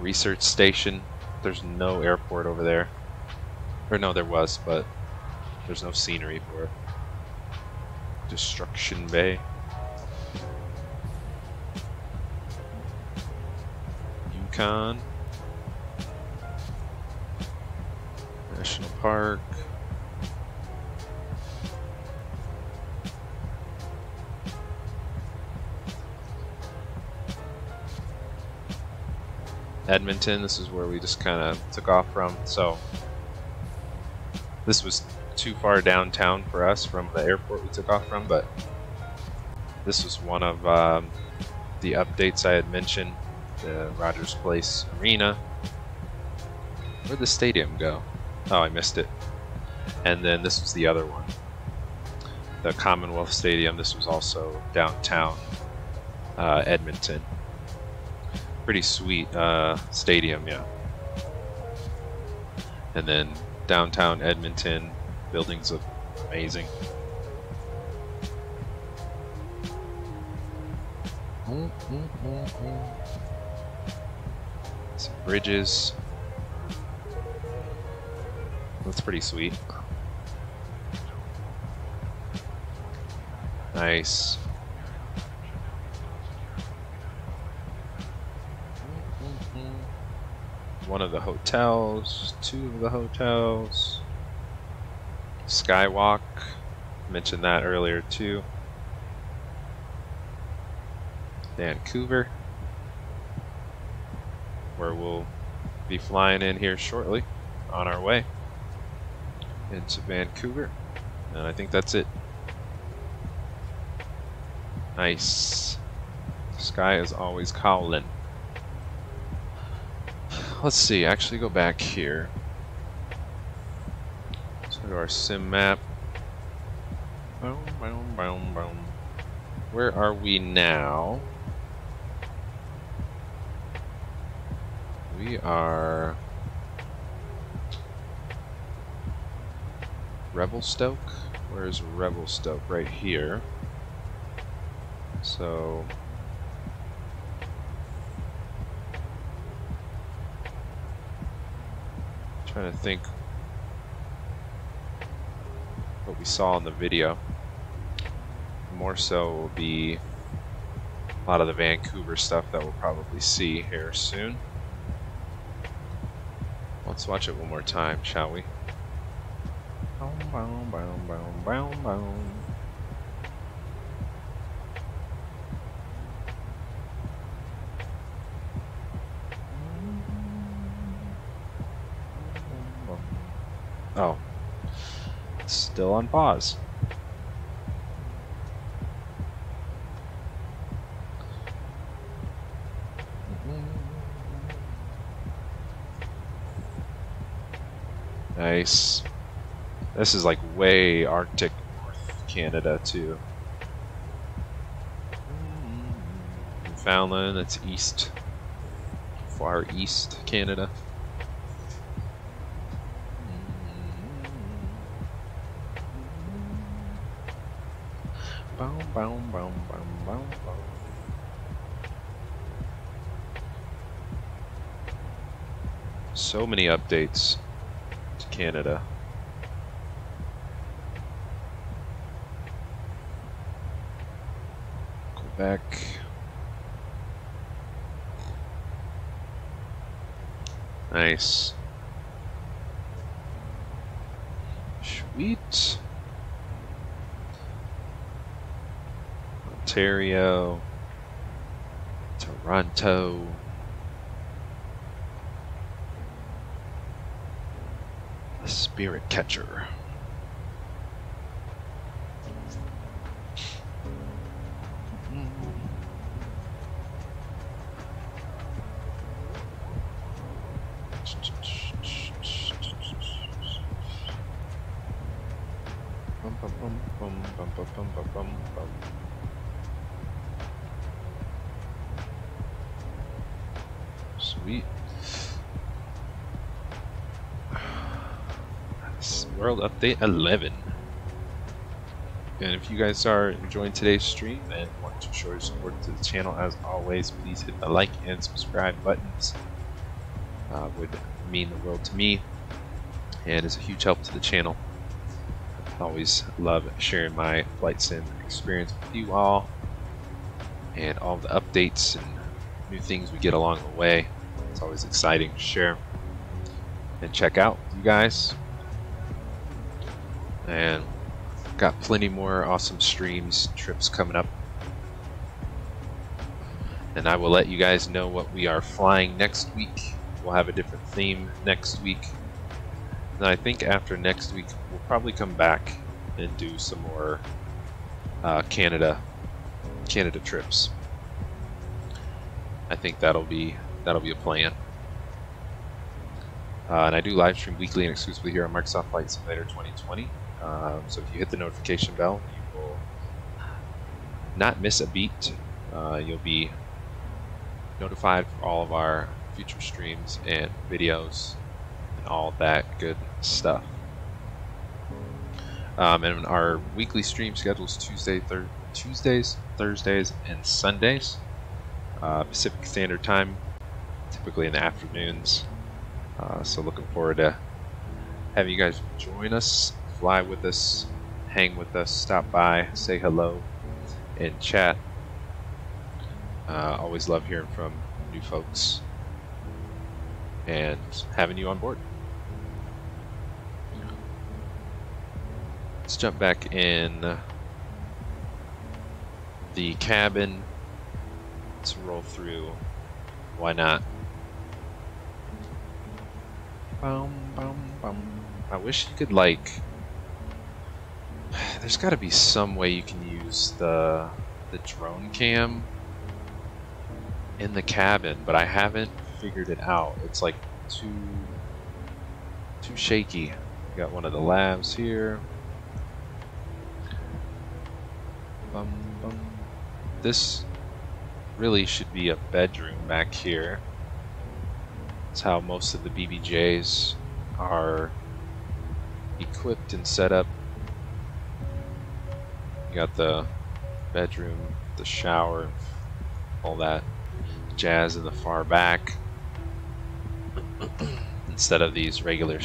Research Station. There's no airport over there. Or no, there was, but there's no scenery for it. Destruction Bay. Con. National Park. Edmonton, this is where we just kind of took off from, so this was too far downtown for us from the airport we took off from, but this was one of um, the updates I had mentioned. The Rogers Place Arena. Where'd the stadium go? Oh, I missed it. And then this was the other one. The Commonwealth Stadium. This was also downtown uh, Edmonton. Pretty sweet uh, stadium, yeah. And then downtown Edmonton. Buildings look amazing. Mm, mm, mm, mm. Some bridges. That's pretty sweet. Nice. One of the hotels, two of the hotels. Skywalk. Mentioned that earlier too. Vancouver. Where we'll be flying in here shortly on our way into Vancouver. And I think that's it. Nice. The sky is always calling. Let's see, actually go back here. Let's go to our sim map. Boom, boom, boom, boom. Where are we now? We are Revelstoke. Where's Revelstoke? Right here. So I'm trying to think what we saw in the video. More so will be a lot of the Vancouver stuff that we'll probably see here soon. Let's watch it one more time, shall we? Boom, boom, boom, boom, boom, boom. Oh, it's still on pause. Nice. This is like way Arctic North Canada too. Newfoundland, it's east, far east Canada. Boom, boom, boom, boom, boom, boom. So many updates to Canada. Quebec. Nice. Sweet. Ontario, Toronto, the Spirit Catcher. Bum, bum, bum, bum, bum, bum, bum, bum, bum. Sweet. That's World Update eleven. And if you guys are enjoying today's stream and want to show your support to the channel, as always, please hit the like and subscribe buttons. Uh, would mean the world to me, and it's a huge help to the channel. I always love sharing my flight sim experience with you all, and all the updates and new things we get along the way. It's always exciting to share and check out you guys, and got plenty more awesome streams, trips coming up, and I will let you guys know what we are flying next week. We'll have a different theme next week, and I think after next week we'll probably come back and do some more uh, Canada Canada trips. I think that'll be that'll be a plan. Uh, and I do live stream weekly and exclusively here on Microsoft Flight Simulator twenty twenty. Um, so if you hit the notification bell, you will not miss a beat. Uh, you'll be notified for all of our future streams and videos and all that good stuff. Um, and our weekly stream schedule is Tuesday, thir Tuesdays, Thursdays, and Sundays. Uh, Pacific Standard Time, typically in the afternoons. Uh, so looking forward to having you guys join us, fly with us, hang with us, stop by, say hello, and chat. Uh, always love hearing from new folks and having you on board. Let's jump back in the cabin. Let's roll through. Why not? Bum, bum, bum. I wish you could, like, there's got to be some way you can use the the drone cam in the cabin, but I haven't figured it out. It's like too too shaky. We got one of the labs here. Bum, bum. This really should be a bedroom back here. That's how most of the B B Js are equipped and set up. You got the bedroom, the shower, all that jazz in the far back instead of these regular,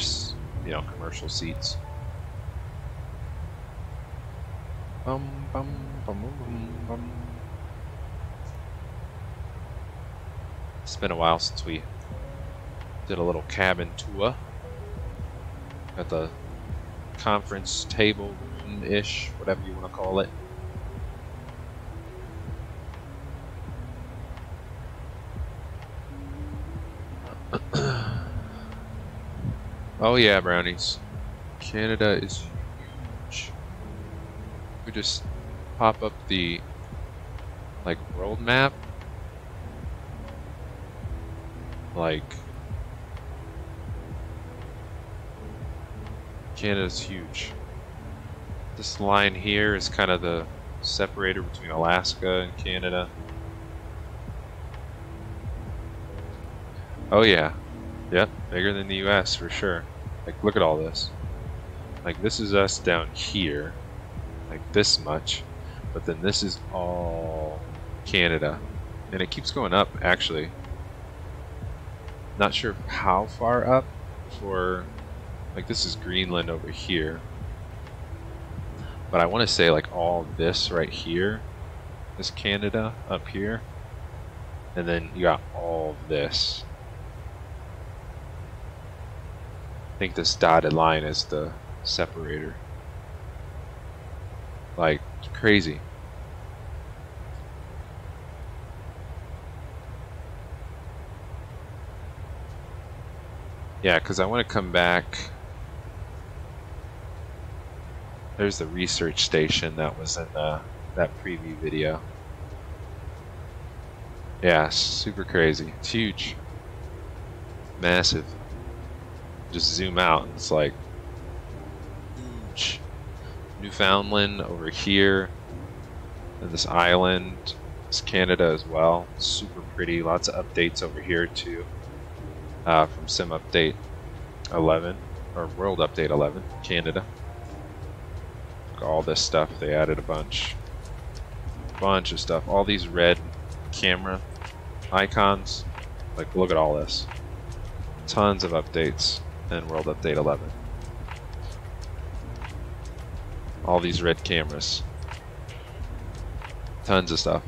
you know, commercial seats. Bum, bum, bum, bum, bum. It's been a while since we Did a little cabin tour. Got the conference table ish, whatever you want to call it. Oh yeah, brownies. Canada is huge. We just pop up the like world map. Like Canada's huge. This line here is kind of the separator between Alaska and Canada. Oh yeah. Yep, bigger than the U S for sure. Like, look at all this. Like, this is us down here. Like, this much. But then this is all Canada. And it keeps going up, actually. Not sure how far up for... Like, this is Greenland over here. But I want to say, like, all this right here is Canada up here. And then you got all this. I think this dotted line is the separator. Like, it's crazy. Yeah, because I want to come back. There's the research station that was in the, that preview video. Yeah, super crazy. It's huge. Massive. Just zoom out and it's like huge. Newfoundland over here and this island is Canada as well. Super pretty. Lots of updates over here too, uh, from Sim Update eleven or World Update eleven Canada. All this stuff, they added a bunch bunch of stuff. All these red camera icons, like look at all this. Tons of updates in World Update eleven. All these red cameras. Tons of stuff.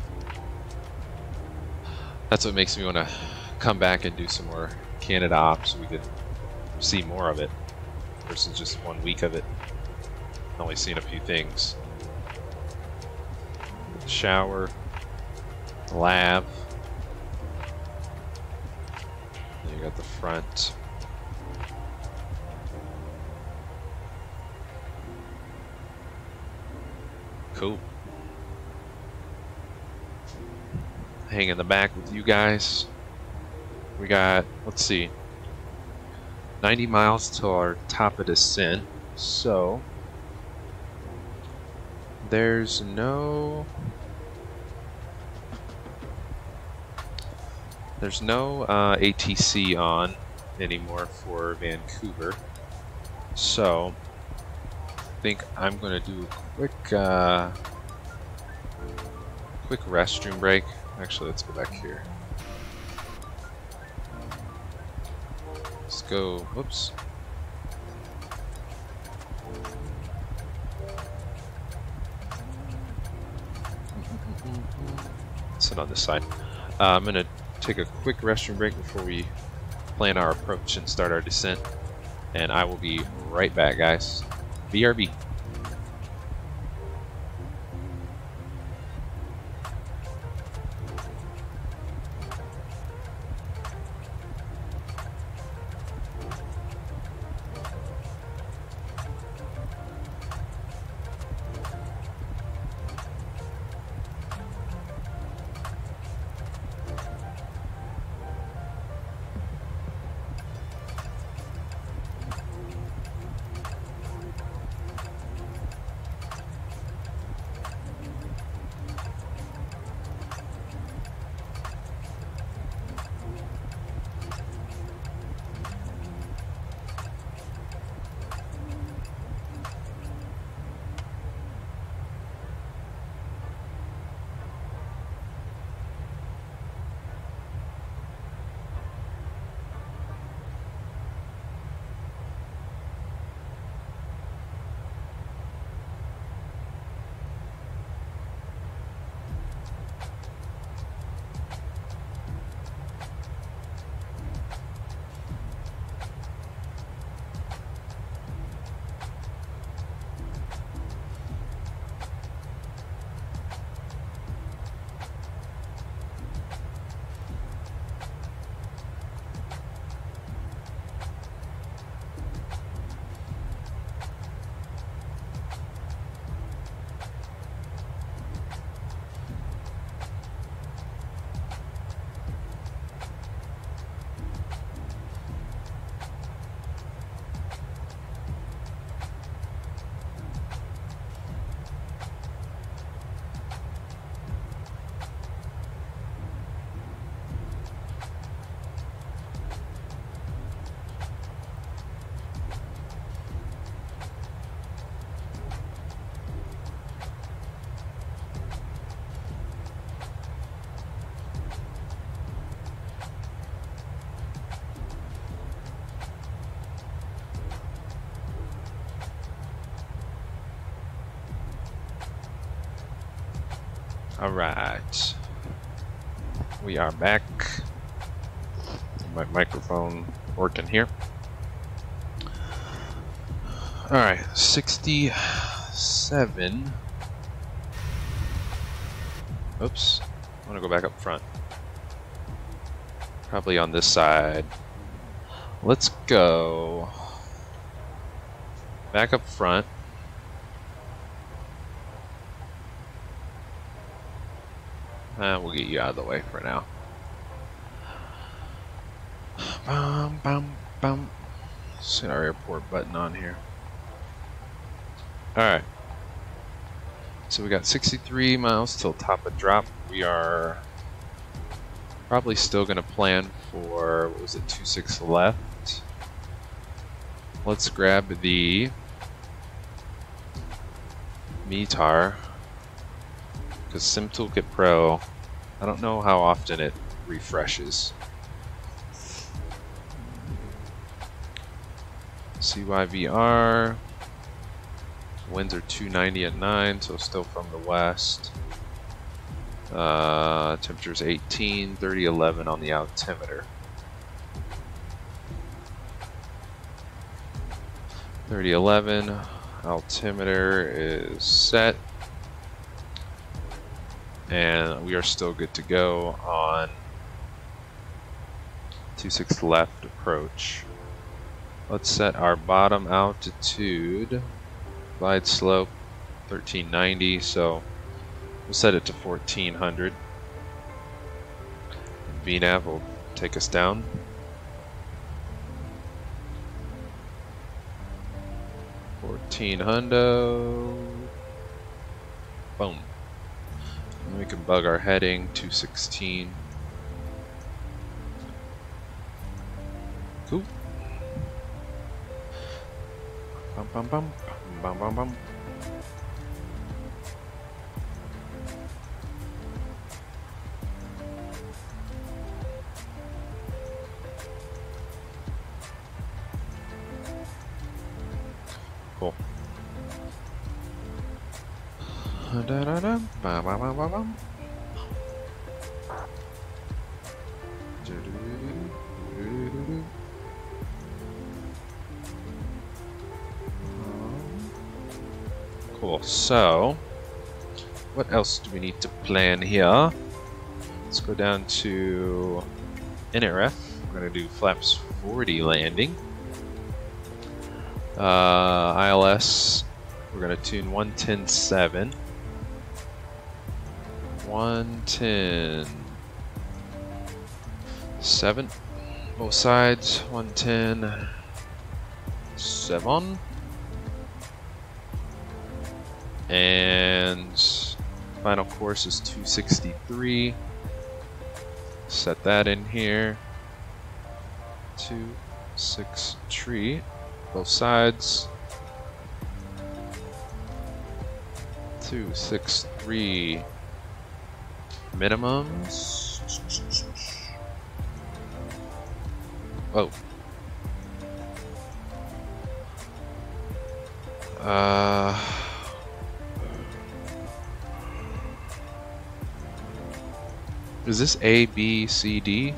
That's what makes me want to come back and do some more Canada ops so we could see more of it versus just one week of it. I've only seen a few things. Shower, lab. You got the front. Cool. Hang in the back with you guys. We got, let's see, ninety miles till our top of descent. So there's no There's no uh, A T C on anymore for Vancouver, so I think I'm going to do a quick, uh, quick restroom break. Actually, let's go back here. Let's go, whoops. Sit on this side. Uh, I'm going to take a quick restroom break before we plan our approach and start our descent, and I will be right back, guys. B R B. Alright. We are back. My microphone working here. Alright, sixty-seven. Oops. I'm gonna go back up front. Probably on this side. Let's go back up front. Uh, we'll get you out of the way for now. Bum, bum, bum. Let's hit our airport button on here. Alright. So we got sixty-three miles till top of drop. We are probably still going to plan for, what was it, two six left. Let's grab the METAR. Because Sim Toolkit Pro, I don't know how often it refreshes. C Y V R, winds are two ninety at nine, so still from the west. Uh, temperature's eighteen, thirty eleven on the altimeter. thirty eleven, altimeter is set. And we are still good to go on two six left approach. Let's set our bottom altitude, glide slope thirteen ninety, so we'll set it to fourteen hundred. V nav will take us down. fourteen hundo. Boom. We can bug our heading two sixteen. Cool. Bum bum bum bum bum bum. Cool. Da da da. Ba ba ba ba ba. Cool. So, what else do we need to plan here? Let's go down to N R F. We're gonna do flaps forty landing. Uh, I L S. We're gonna tune one ten seven. one ten seven. Both sides. one ten seven. And final course is two sixty-three. Set that in here. two six three. Both sides. two six three. Minimums. Oh. Uh. Is this A, B, C, D?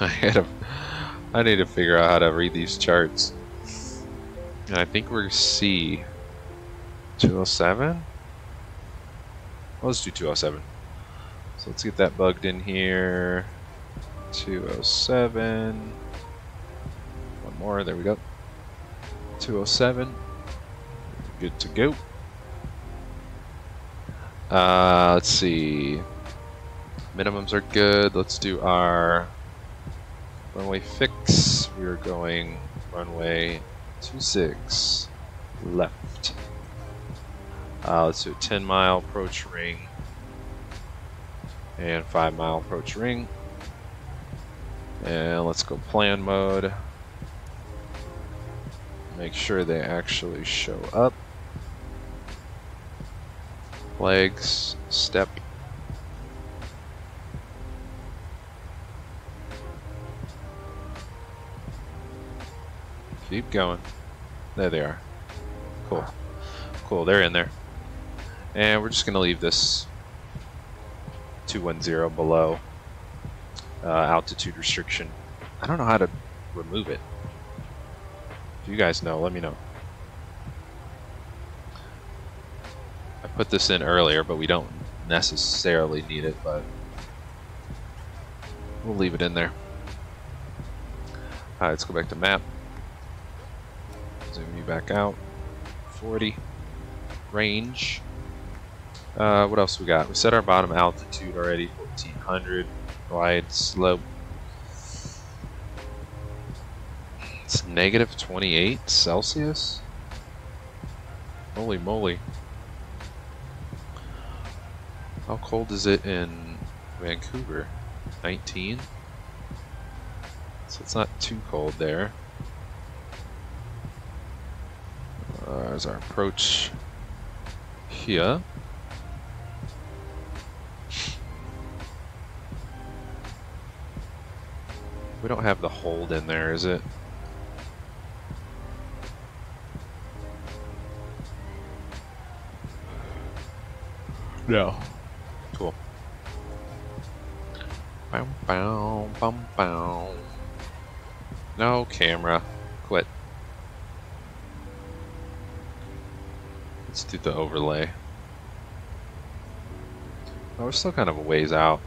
I had a. I need to figure out how to read these charts. And I think we're C. two oh seven? Well, let's do two oh seven. So let's get that bugged in here. two oh seven. One more, there we go. two oh seven. Good to go. Uh, let's see. Minimums are good. Let's do our runway fix. We're going runway two six left. Uh, let's do a ten mile approach ring and five mile approach ring. And let's go plan mode. Make sure they actually show up. Legs, step. Keep going. There they are. Cool. Cool, they're in there. And we're just going to leave this two ten below uh, altitude restriction. I don't know how to remove it. If you guys know, let me know. I put this in earlier, but we don't necessarily need it, but we'll leave it in there. All right, let's go back to map. Zoom you back out. forty. Range. Uh, what else we got? We set our bottom altitude already. fourteen hundred. Glide slope. It's negative twenty-eight Celsius. Holy moly. How cold is it in Vancouver? nineteen? So it's not too cold there. Uh, there's our approach here. We don't have the hold in there, is it? No. Cool. Bow, bow, bow, bow. No camera. Quit. Let's do the overlay. Oh, we're still kind of a ways out.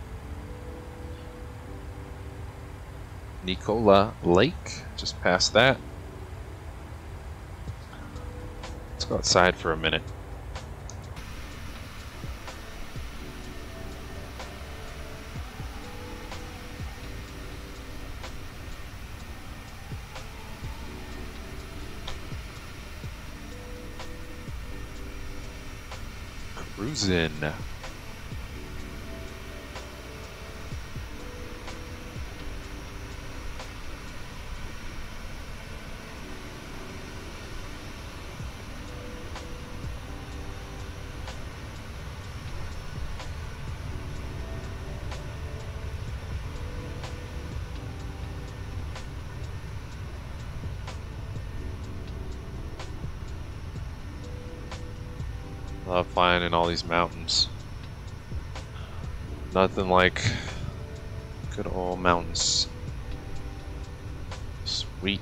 Nicola Lake. Just past that. Let's go outside for a minute. In love flying in all these mountains. Nothing like good old mountains. Sweet.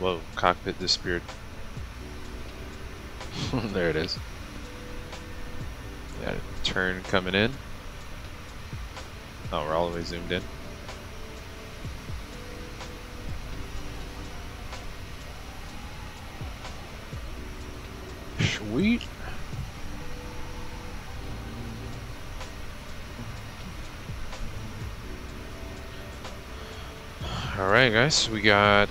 Whoa, cockpit disappeared. There it is. Got a turn coming in. Oh, we're all the way zoomed in. Sweet. Alright guys, we got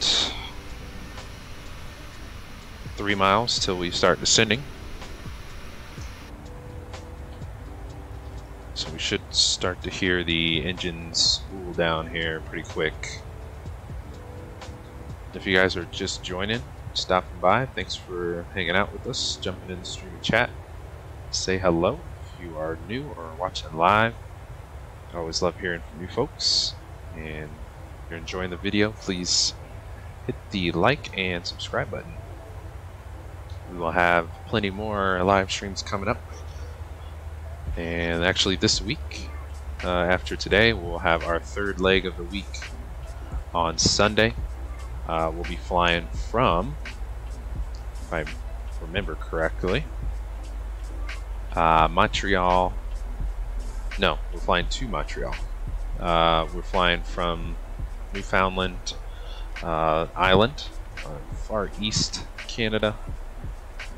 three miles till we start descending. So we should start to hear the engines cool down here pretty quick. If you guys are just joining, stopping by, thanks for hanging out with us, jumping in the stream chat. Say hello if you are new or watching live. I always love hearing from you folks. And if you're enjoying the video, please hit the like and subscribe button. We will have plenty more live streams coming up, and actually this week uh, after today we'll have our third leg of the week on Sunday. Uh, we'll be flying from, if I remember correctly, uh, Montreal. No, we're flying to Montreal. Uh, we're flying from Newfoundland uh, Island uh, far east Canada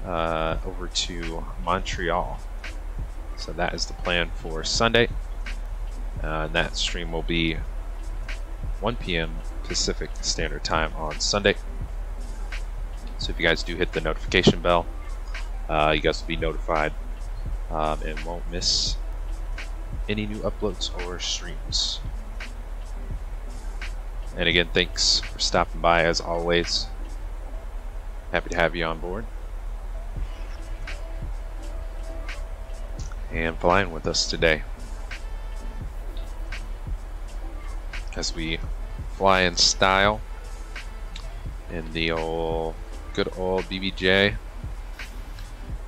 uh, over to Montreal. So that is the plan for Sunday. Uh, and that stream will be one P M Pacific Standard Time on Sunday. So if you guys do hit the notification bell, uh, you guys will be notified um, and won't miss any new uploads or streams. And again, thanks for stopping by as always. Happy to have you on board and flying with us today as we fly in style in the old, good old B B J,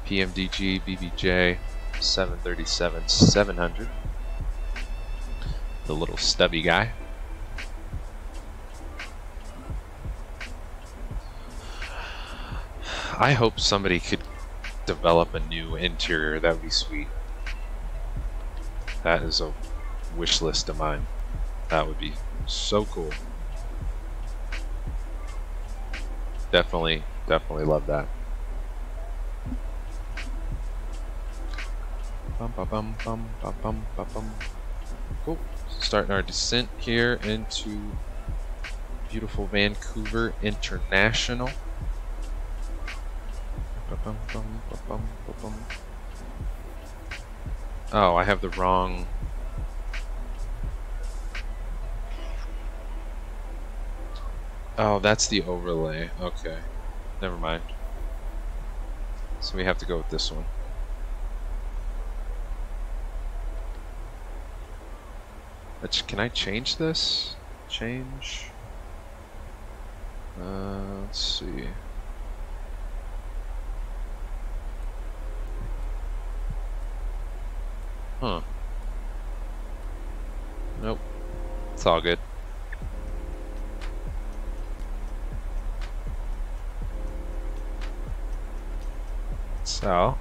P M D G B B J seven thirty-seven seven hundred, the little stubby guy. I hope somebody could develop a new interior. That would be sweet. That is a wish list of mine. That would be so cool. Definitely, definitely love that. Bum, bum, bum, bum, bum, bum, bum. Cool. Starting our descent here into beautiful Vancouver International. Bum, bum, bum, bum, bum. Oh, I have the wrong. Oh, that's the overlay. Okay. Never mind. So we have to go with this one. Which, can I change this? Change. Uh, let's see. Huh. Nope. It's all good. So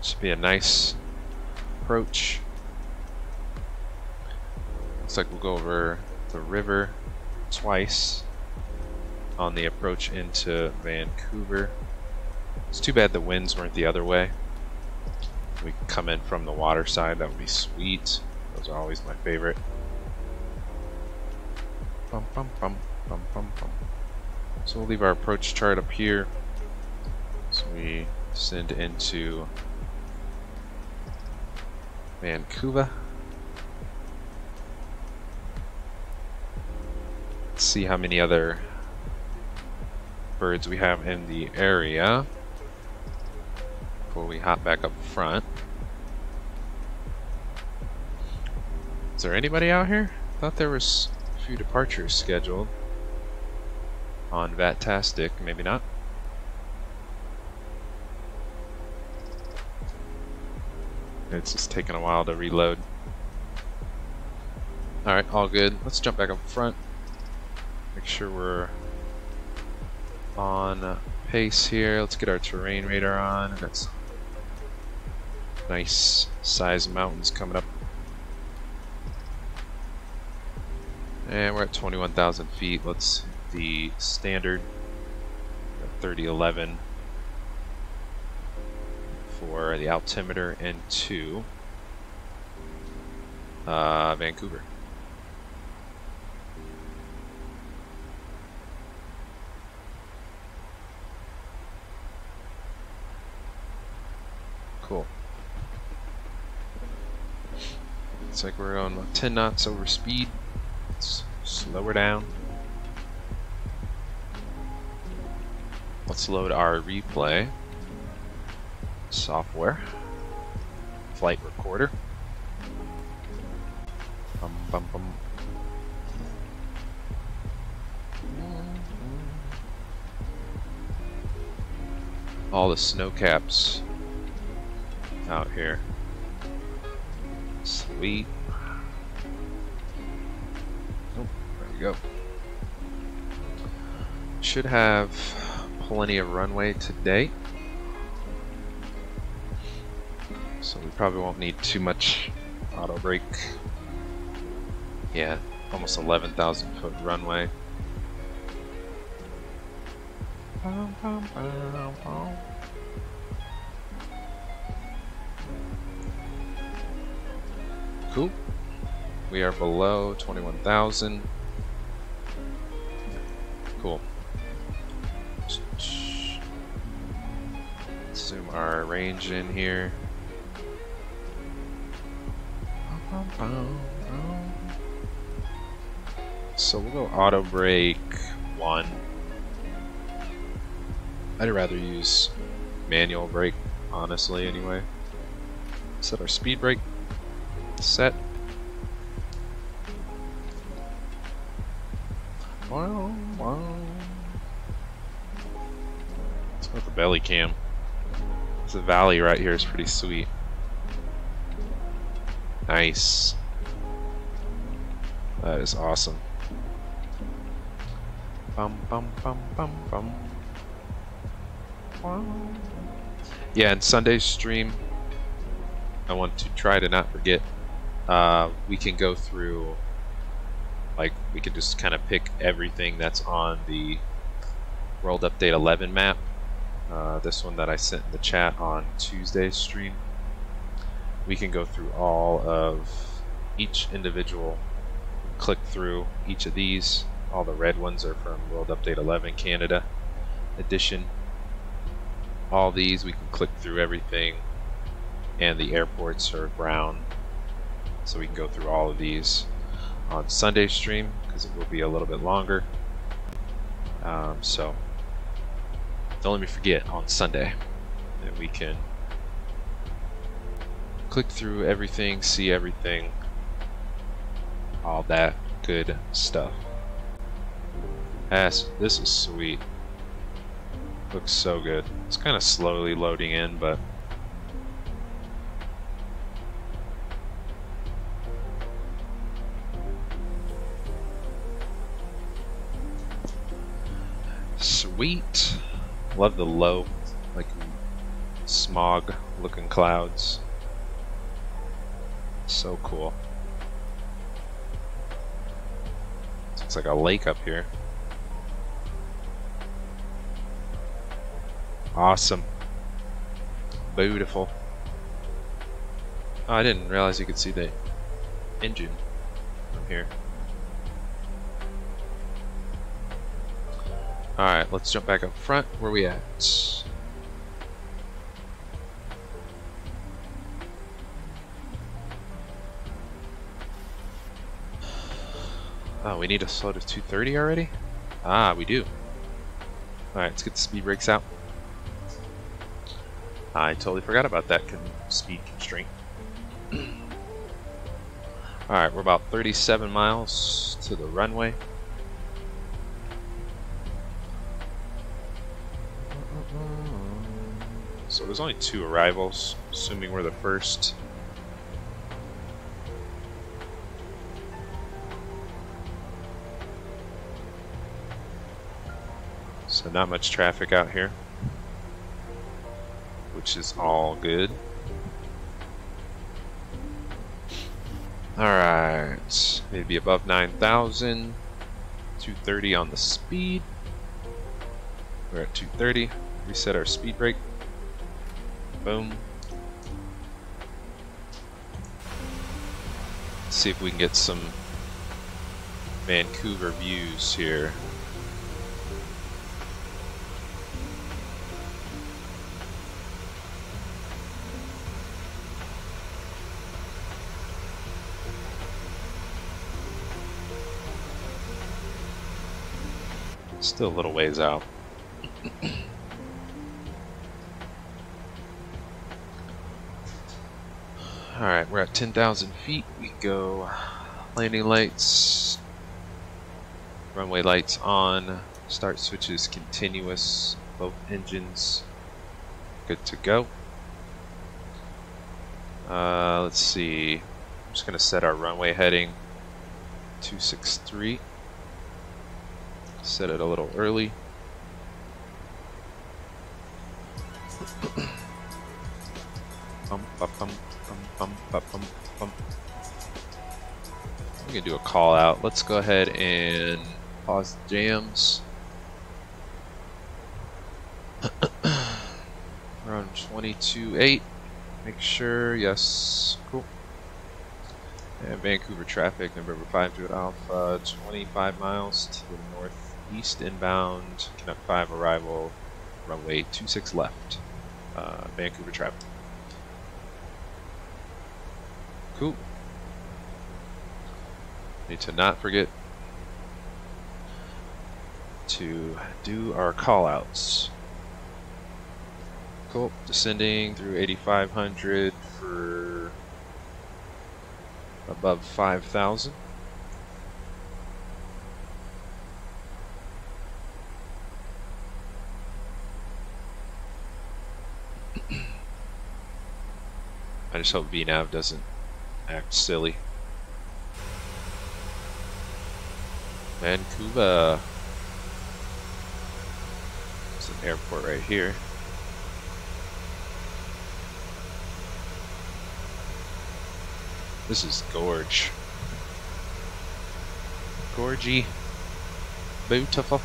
should be a nice approach. Looks like we'll go over the river twice on the approach into Vancouver. It's too bad the winds weren't the other way. We can come in from the water side. That would be sweet. Those are always my favorite. Bum, bum, bum, bum, bum, bum. So we'll leave our approach chart up here. So we descend into Vancouver. Let's see how many other birds we have in the area before we hop back up front. Is there anybody out here? I thought there was a few departures scheduled on VATSIM. Maybe not. It's just taking a while to reload. Alright, all good. Let's jump back up front. Make sure we're on pace here. Let's get our terrain radar on. We've got some nice sized mountains coming up. And we're at twenty-one thousand feet. Let's hit the standard thirty eleven for the altimeter and to uh, Vancouver. Cool. Looks like we're going about ten knots over speed. Let's slow her down. Let's load our replay software. Flight recorder. Bum, bum, bum. All the snow caps out here. Sweet. Oh, there we go. Should have plenty of runway today, so we probably won't need too much auto brake. Yeah, almost eleven thousand foot runway. Cool. We are below twenty-one thousand. Cool. Zoom our range in here. So we'll go auto brake one. I'd rather use manual brake, honestly, anyway. Set our speed brake. Set. Wow, wow. Let's go with the belly cam. This valley right here is pretty sweet. Nice. That is awesome. Bum, bum, bum, bum, bum. Yeah, and Sunday's stream, I want to try to not forget, uh, we can go through, like, we can just kind of pick everything that's on the World Update eleven map, uh, this one that I sent in the chat on Tuesday's stream. We can go through all of each individual, click through each of these. All the red ones are from World Update eleven Canada edition. All these, we can click through everything, and the airports are brown, so we can go through all of these on Sunday stream because it will be a little bit longer. Um, so don't let me forget on Sunday that we can click through everything, see everything, all that good stuff. Yes, this is sweet. Looks so good. It's kind of slowly loading in, but sweet. Love the low, like, smog looking clouds. So cool. It's like a lake up here. Awesome. Beautiful. Oh, I didn't realize you could see the engine from here. Alright, let's jump back up front. Where are we at? Oh, we need to slow to two thirty already? Ah, we do. Alright, let's get the speed brakes out. I totally forgot about that con speed constraint. Alright, we're about thirty-seven miles to the runway. So there's only two arrivals, assuming we're the first. So not much traffic out here, which is all good. Alright, maybe above nine thousand. two thirty on the speed. We're at two thirty. Reset our speed brake. Boom. Let's see if we can get some Vancouver views here. Still a little ways out. Alright, we're at ten thousand feet. We go landing lights, runway lights on, start switches continuous, both engines good to go. Uh, let's see, I'm just going to set our runway heading two six three. Set it a little early. Bum, ba, bum, bum, bum, ba, bum, bum. I'm gonna do a call out. Let's go ahead and pause the jams. We're on twenty-two point eight. Make sure, yes, cool. And Vancouver traffic, November five to Alpha, twenty-five miles to the northeast inbound, Canuck five arrival, runway two six left, uh, Vancouver traffic. Cool. Need to not forget to do our call-outs. Cool. Descending through eighty-five hundred for above five thousand. I just hope V NAV doesn't act silly. Vancouver. It's an airport right here. This is gorge. Gorgy. Beautiful.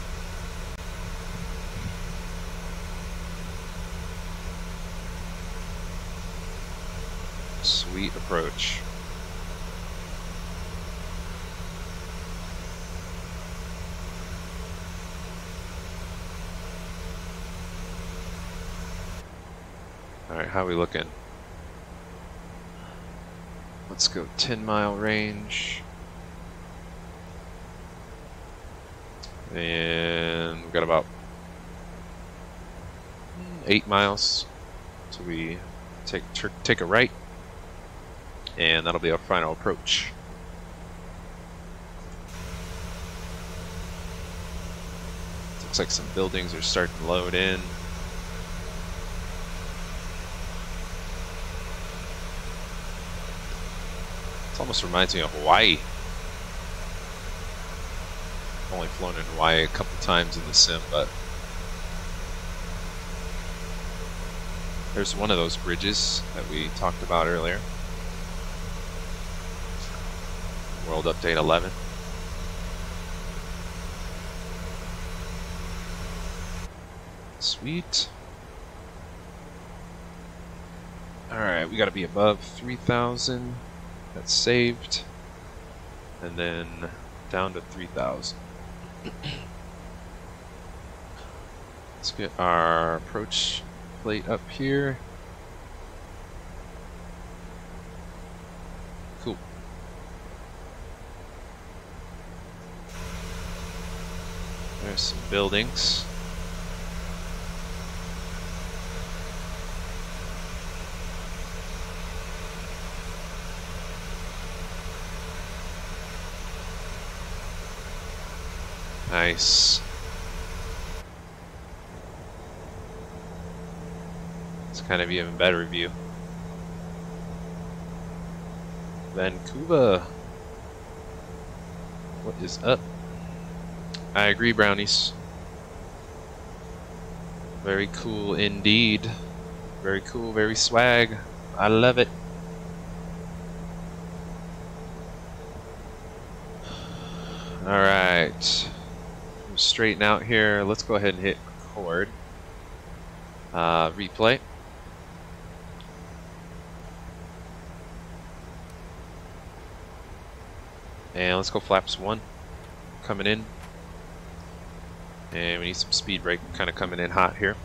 Sweet approach. All right, how are we looking? Let's go ten mile range. And we've got about eight miles. So we take take a right. And that'll be our final approach. Looks like some buildings are starting to load in. This almost reminds me of Hawaii. I've only flown in Hawaii a couple times in the sim, but there's one of those bridges that we talked about earlier. World Update eleven. Sweet. Alright, we gotta be above three thousand. That's saved, and then down to three thousand. Let's get our approach plate up here. Cool. There's some buildings. Nice. It's kind of even better view. Vancouver. What is up? I agree, brownies. Very cool indeed. Very cool, very swag. I love it. All right. Straighten out here. Let's go ahead and hit record. Uh, replay. And let's go flaps one. Coming in. And we need some speed brake. Kind of coming in hot here.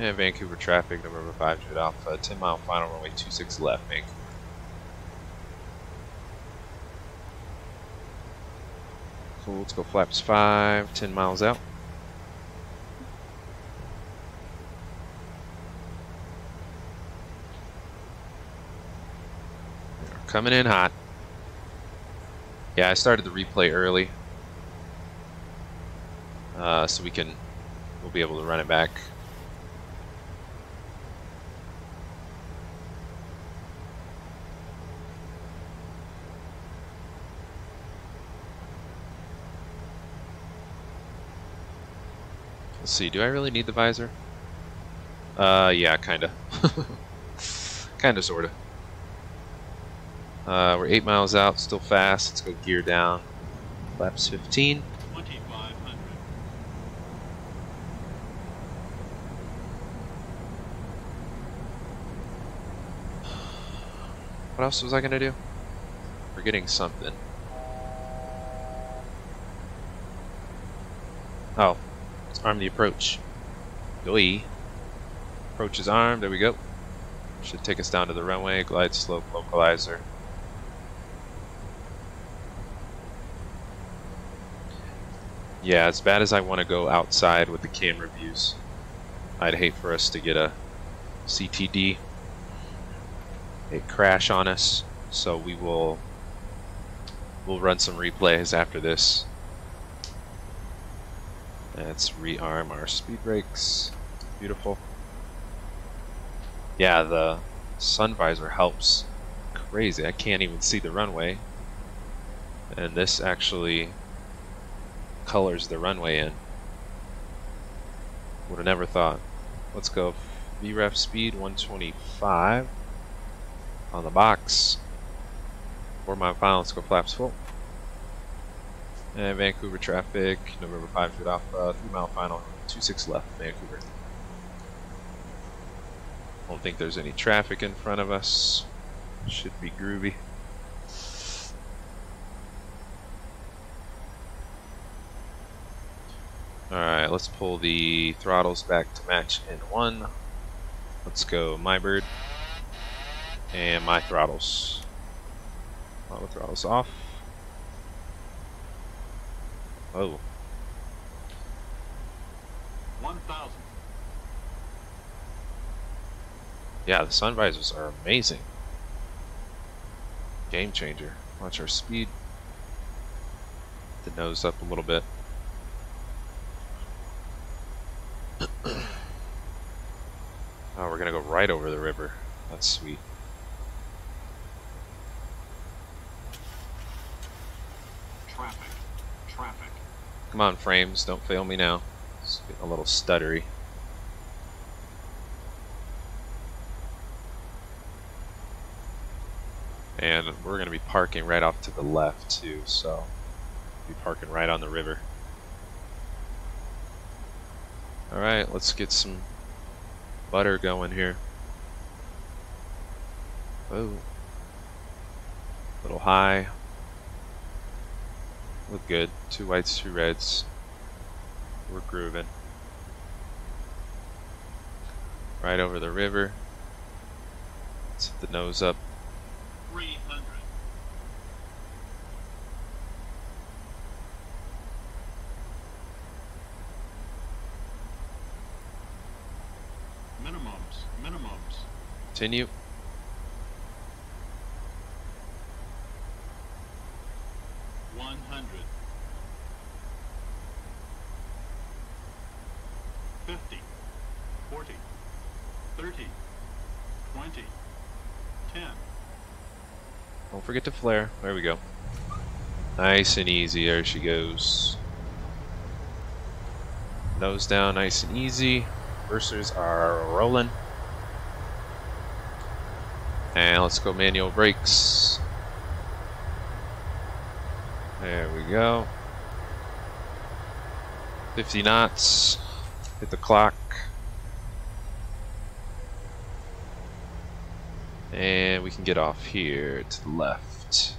And Vancouver traffic, November five to Alpha, ten mile final runway two six left, Vancouver. Cool, let's go flaps five, ten miles out. They're coming in hot. Yeah, I started the replay early. Uh, so we can, we'll be able to run it back. See, do I really need the visor? Uh, yeah, kinda. Kinda, sorta. Uh, we're eight miles out, still fast. Let's go gear down. Laps fifteen. What else was I gonna do? Forgetting something. Oh, let's arm the approach. Doi. Approach is armed. There we go. Should take us down to the runway. Glide slope localizer. Yeah, as bad as I want to go outside with the camera views, I'd hate for us to get a C T D. It crash on us, so we will we'll run some replays after this. Let's rearm our speed brakes. Beautiful. Yeah, the sun visor helps. Crazy, I can't even see the runway, and this actually colors the runway in. Would have never thought. Let's go V ref speed one twenty-five. On the box, four mile final. Let's go flaps full. And Vancouver traffic, November five foot off, uh, three mile final, two six left, Vancouver. Don't think there's any traffic in front of us. Should be groovy. All right, let's pull the throttles back to match N one. Let's go, my bird. And my throttles. Auto throttles off. Oh. one thousand. Yeah, the sun visors are amazing. Game changer. Watch our speed. The nose up a little bit. Oh, we're gonna go right over the river. That's sweet. Come on, frames, don't fail me now. It's getting a little stuttery. And we're going to be parking right off to the left, too, so we'll be parking right on the river. Alright, let's get some butter going here. Oh. A little high. Look good. Two whites, two reds. We're grooving. Right over the river. Let's hit the nose up. three hundred. Minimums. Minimums. Continue. Forget to flare. There we go. Nice and easy. There she goes. Nose down, nice and easy. Reversers are rolling. And let's go manual brakes. There we go. fifty knots. Hit the clock. And we can get off here to the left.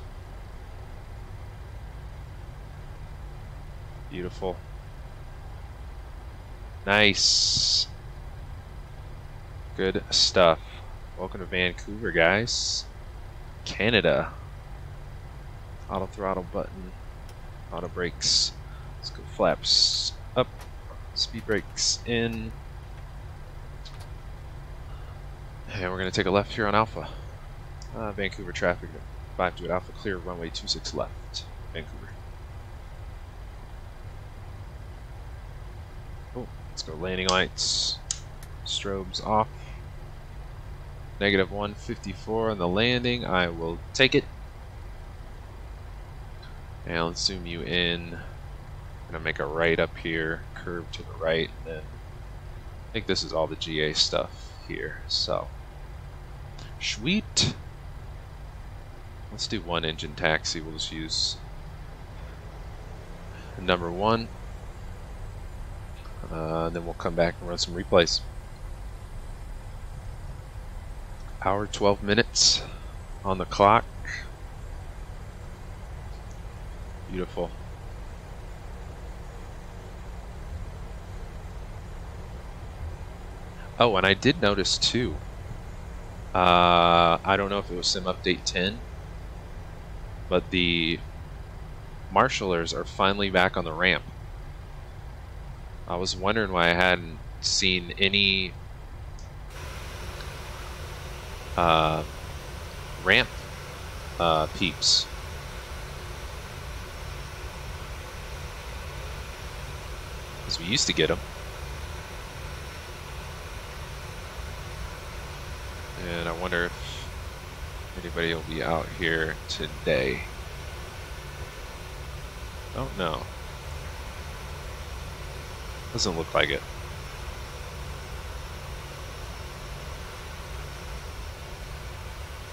Beautiful. Nice. Good stuff. Welcome to Vancouver, guys. Canada. Auto throttle button. Auto brakes. Let's go flaps up. Speed brakes in. And we're going to take a left here on Alpha. Uh, Vancouver traffic, five two Alpha, clear runway two six left, Vancouver. Oh, let's go landing lights, strobes off. Negative one fifty-four on the landing, I will take it. And let's zoom you in. I'm going to make a right up here, curve to the right, and then I think this is all the G A stuff here, so sweet. Let's do one engine taxi. We'll just use the number one, uh, and then we'll come back and run some replays. Hour twelve minutes on the clock. Beautiful. Oh, and I did notice too, uh, I don't know if it was Sim Update ten, but the Marshallers are finally back on the ramp. I was wondering why I hadn't seen any uh, ramp uh, peeps. Because we used to get them. And I wonder if anybody will be out here today. Don't know. Doesn't look like it.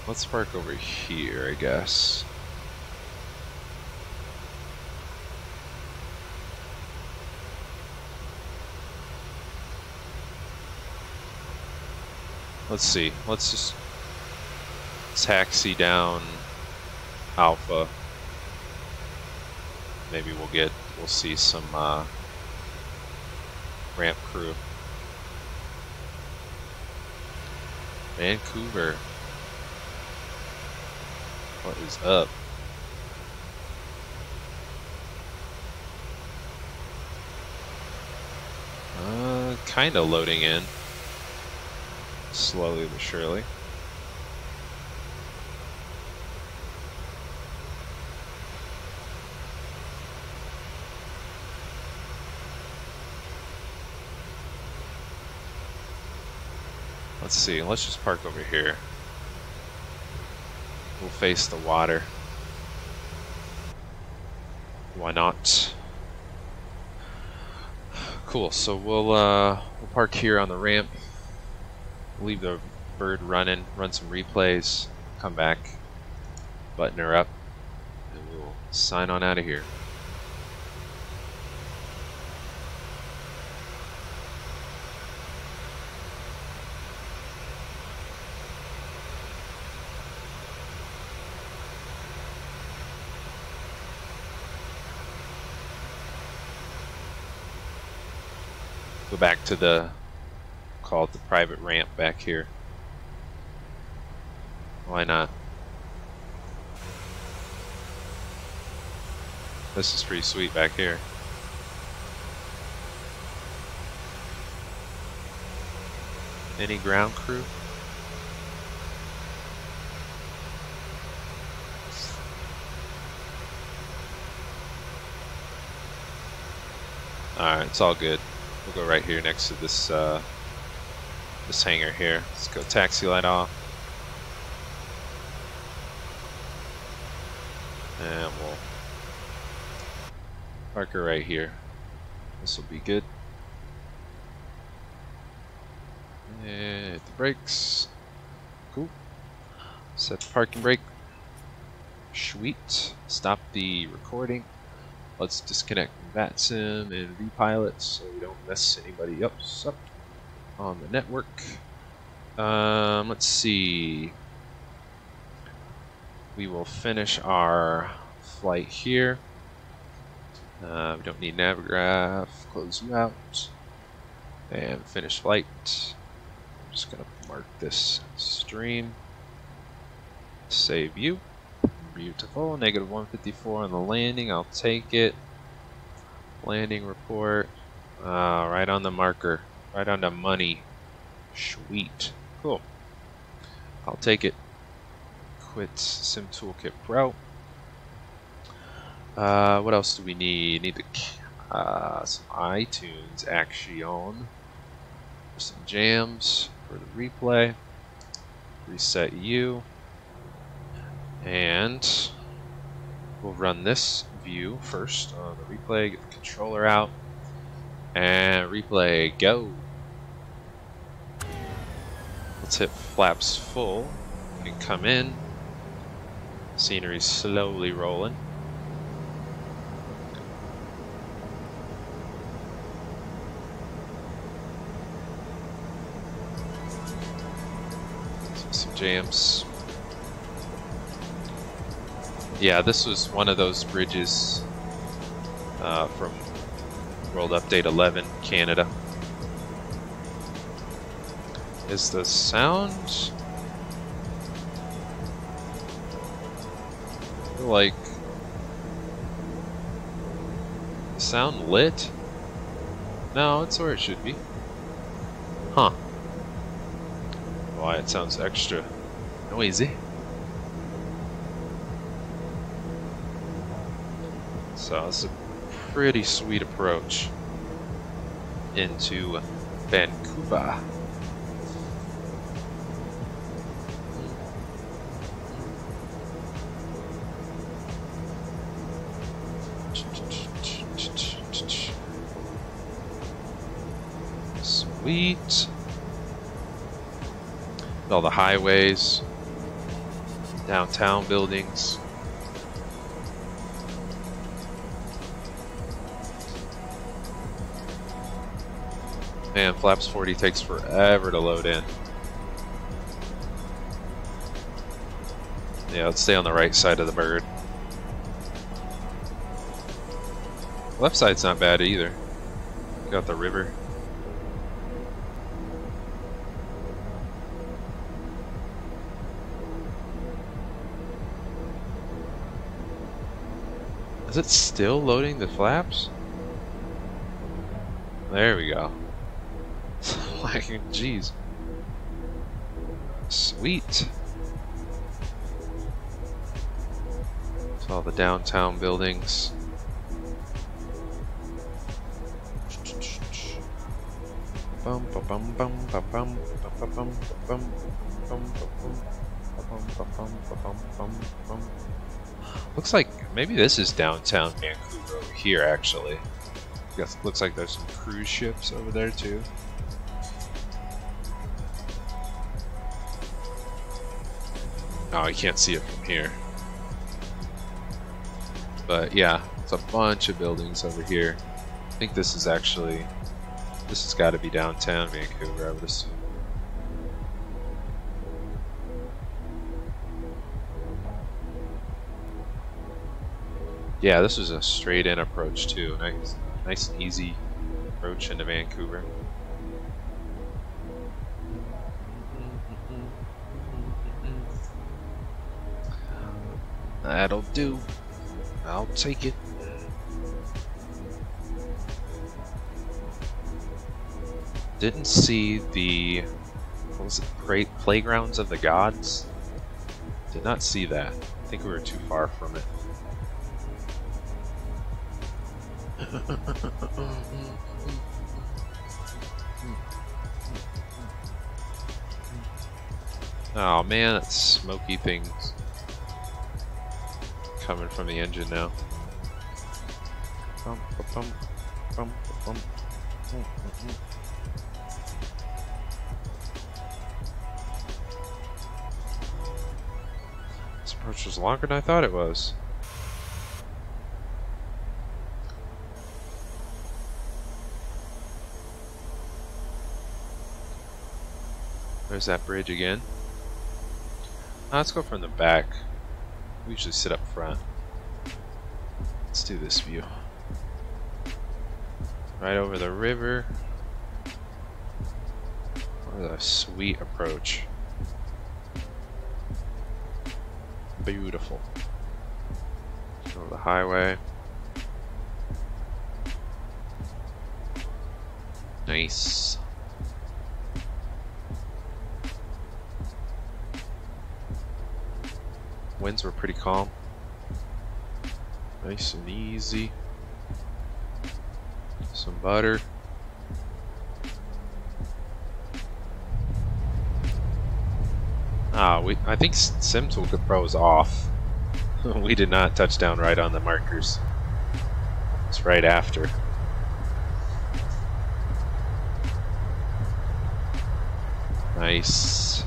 Let's park over here, I guess. Let's see. Let's just taxi down Alpha. Maybe we'll get, we'll see some uh, ramp crew. Vancouver. What is up? Uh, kind of loading in. Slowly but surely. Let's see, let's just park over here. We'll face the water. Why not? Cool, so we'll uh, we'll park here on the ramp. Leave the bird running, run some replays, come back, button her up, and we'll sign on out of here. Go back to the call it the private ramp back here. Why not? This is pretty sweet back here. Any ground crew? Alright, it's all good. We'll go right here next to this uh, this hangar here. Let's go taxi light off. And we'll park her right here. This will be good. And hit the brakes. Cool. Set the parking brake. Sweet. Stop the recording. Let's disconnect VATSIM and V-Pilot so we don't mess anybody else up on the network. Um, let's see. We will finish our flight here. Uh, we don't need Navigraph. Close you out. And finish flight. I'm just going to mark this stream. Save you. Beautiful. Negative one fifty-four on the landing. I'll take it. Landing report. Uh, right on the marker. Right on the money. Sweet. Cool. I'll take it. Quit Sim Toolkit Pro. Uh, what else do we need? Need the, uh, some iTunes action. Some jams for the replay. Reset you. And we'll run this view first on the replay. Get the controller out. And replay, go. tip flaps full, you can come in. Scenery's slowly rolling. Some jams. Yeah, this was one of those bridges uh, from World Update eleven, Canada. Is the sound like sound lit? No, it's where it should be. Huh. Why it sounds extra noisy. So it's a pretty sweet approach into Vancouver. Sweet. All the highways, downtown buildings. Man, flaps forty takes forever to load in. Yeah, let's stay on the right side of the bird. Left side's not bad either. Got the river. Is it still loading the flaps? There we go. Like, jeez. Sweet. It's all the downtown buildings. Bum ba bum bum ba bum ba bum bum bum bum bum. Looks like maybe this is downtown Vancouver over here actually. Guess looks like there's some cruise ships over there too. Oh, I can't see it from here. But yeah, it's a bunch of buildings over here. I think this is actually, this has got to be downtown Vancouver, I would assume. Yeah, this was a straight in approach too. Nice, nice and easy approach into Vancouver. That'll do. I'll take it. Didn't see the, what was it, Playgrounds of the Gods? Did not see that. I think we were too far from it. Oh man, that smoky thing's coming from the engine now. This approach was longer than I thought it was. There's that bridge again. Now let's go from the back. We usually sit up front. Let's do this view. Right over the river. What a sweet approach. Beautiful. Over the highway. Nice. Winds were pretty calm. Nice and easy. Some butter. Ah, we, I think Sim Toolkit Pro is off. We did not touch down right on the markers. It's right after. Nice.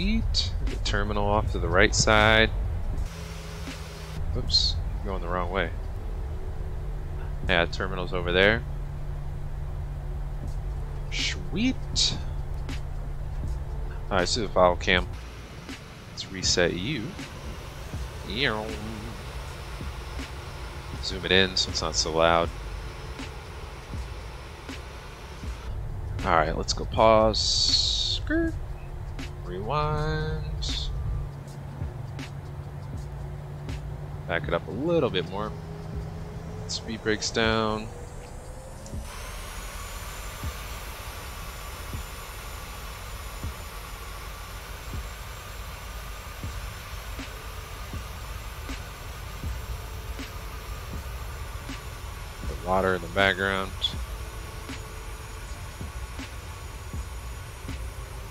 Sweet. The terminal off to the right side. Oops, going the wrong way. Yeah, terminal's over there. Sweet. Alright, so the file cam. Let's reset you. Zoom it in so it's not so loud. Alright, let's go pause. Rewind. Back it up a little bit more. Speed breaks down. The water in the background.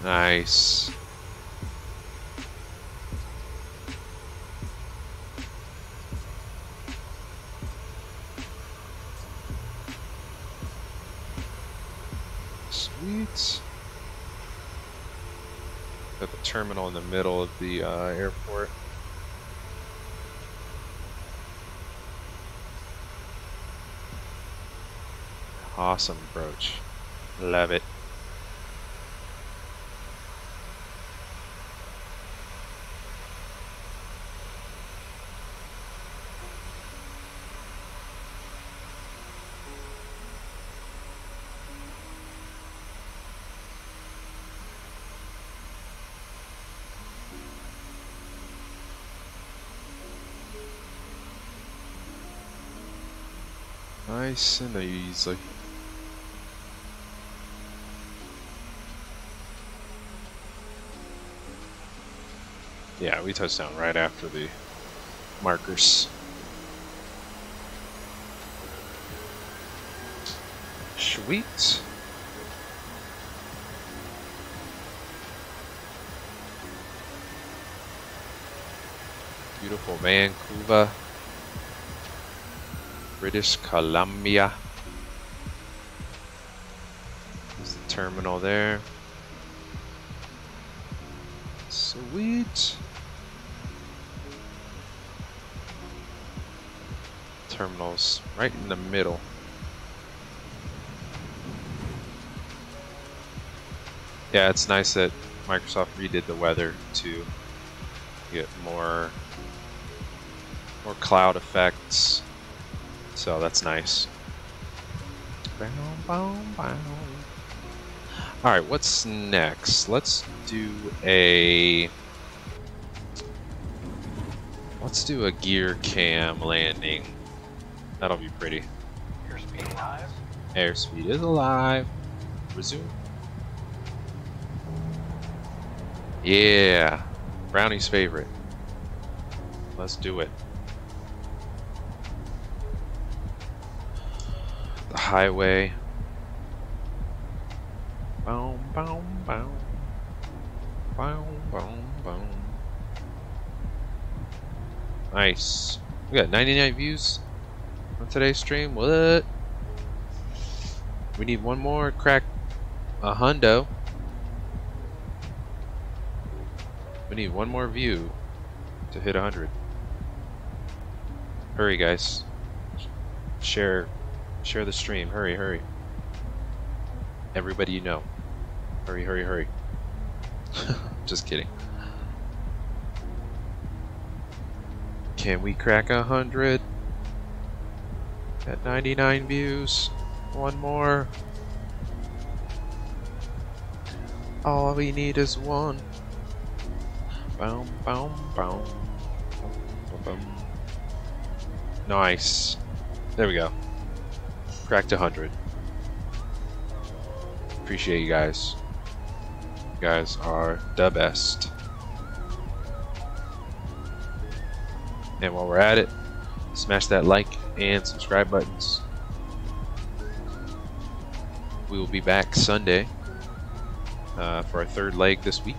Nice. Sweet. Got the terminal in the middle of the uh, airport. Awesome approach. Love it. Nice and easy. Yeah, we touched down right after the markers. Sweet. Beautiful Vancouver. British Columbia. There's the terminal there. Sweet. Terminals right in the middle. Yeah, it's nice that Microsoft redid the weather to get more more cloud effects. So that's nice. Alright, what's next? Let's do a let's do a gear cam landing. That'll be pretty. Airspeed alive. Airspeed is alive. Resume. Yeah. Brownie's favorite. Let's do it. Highway. Boom, boom, boom. Boom, boom, boom. Nice. We got ninety-nine views on today's stream. What? We need one more crack a hundo. We need one more view to hit one hundred. Hurry, guys. Share. Share the stream. Hurry, hurry. Everybody you know. Hurry, hurry, hurry. Just kidding. Can we crack a hundred? At ninety-nine views. One more. All we need is one. Boom, boom, boom. Boom, boom. Nice. There we go. Cracked one hundred. Appreciate you guys. You guys are the best. And while we're at it, smash that like and subscribe buttons. We will be back Sunday uh, for our third leg this week.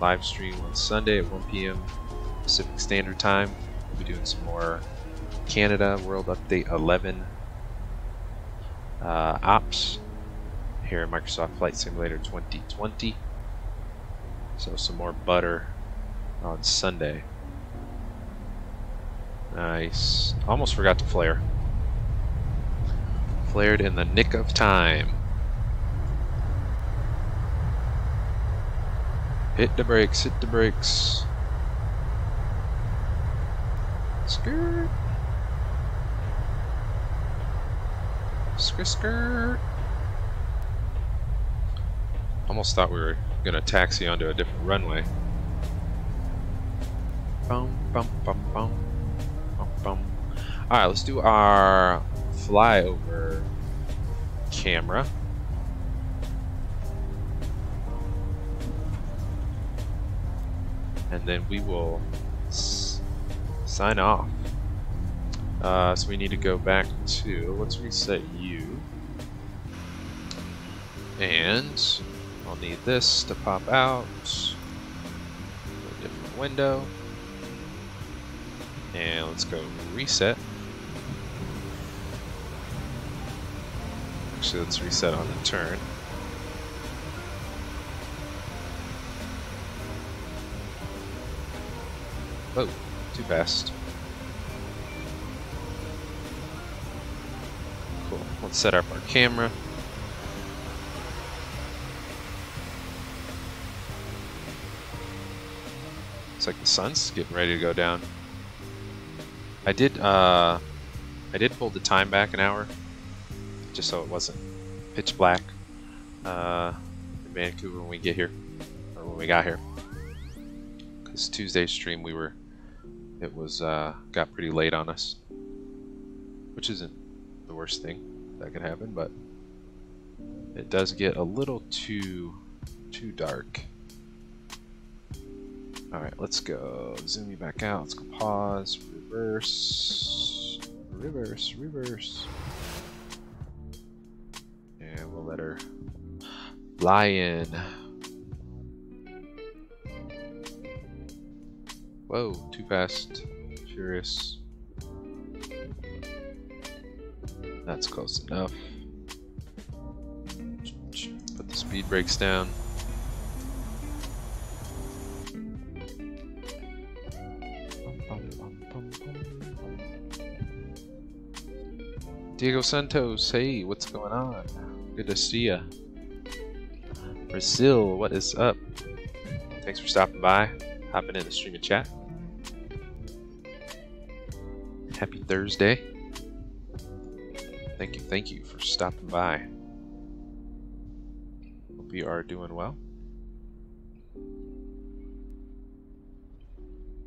Live stream on Sunday at one P M Pacific Standard Time. We'll be doing some more Canada World Update eleven. Uh, ops here in Microsoft Flight Simulator twenty twenty. So some more butter on Sunday. Nice. Almost forgot to flare. Flared in the nick of time. Hit the brakes, hit the brakes. Skirt. Skirt, skirt. Almost thought we were gonna taxi onto a different runway. Bum, bum, bum, bum. Bum, bum. Alright, let's do our flyover camera. And then we will s sign off. Uh, so we need to go back to, let's reset you. And I'll need this to pop out. A different window. And let's go reset. Actually, let's reset on the turn. Oh, too fast. Cool. Let's set up our camera. Looks like the sun's getting ready to go down. I did, uh, I did pull the time back an hour, just so it wasn't pitch black uh, in Vancouver when we get here, or when we got here. Because Tuesday's stream, we were, it was uh, got pretty late on us, which isn't the worst thing that could happen, but it does get a little too too dark. All right, let's go zoom you back out. Let's go pause. Reverse, reverse, reverse. And we'll let her fly in. Whoa, too fast. Furious. That's close enough. Put the speed brakes down. Diego Santos, hey, what's going on? Good to see ya. Brazil, what is up? Thanks for stopping by, hopping in the stream and chat. Happy Thursday. Thank you, thank you for stopping by. Hope you are doing well.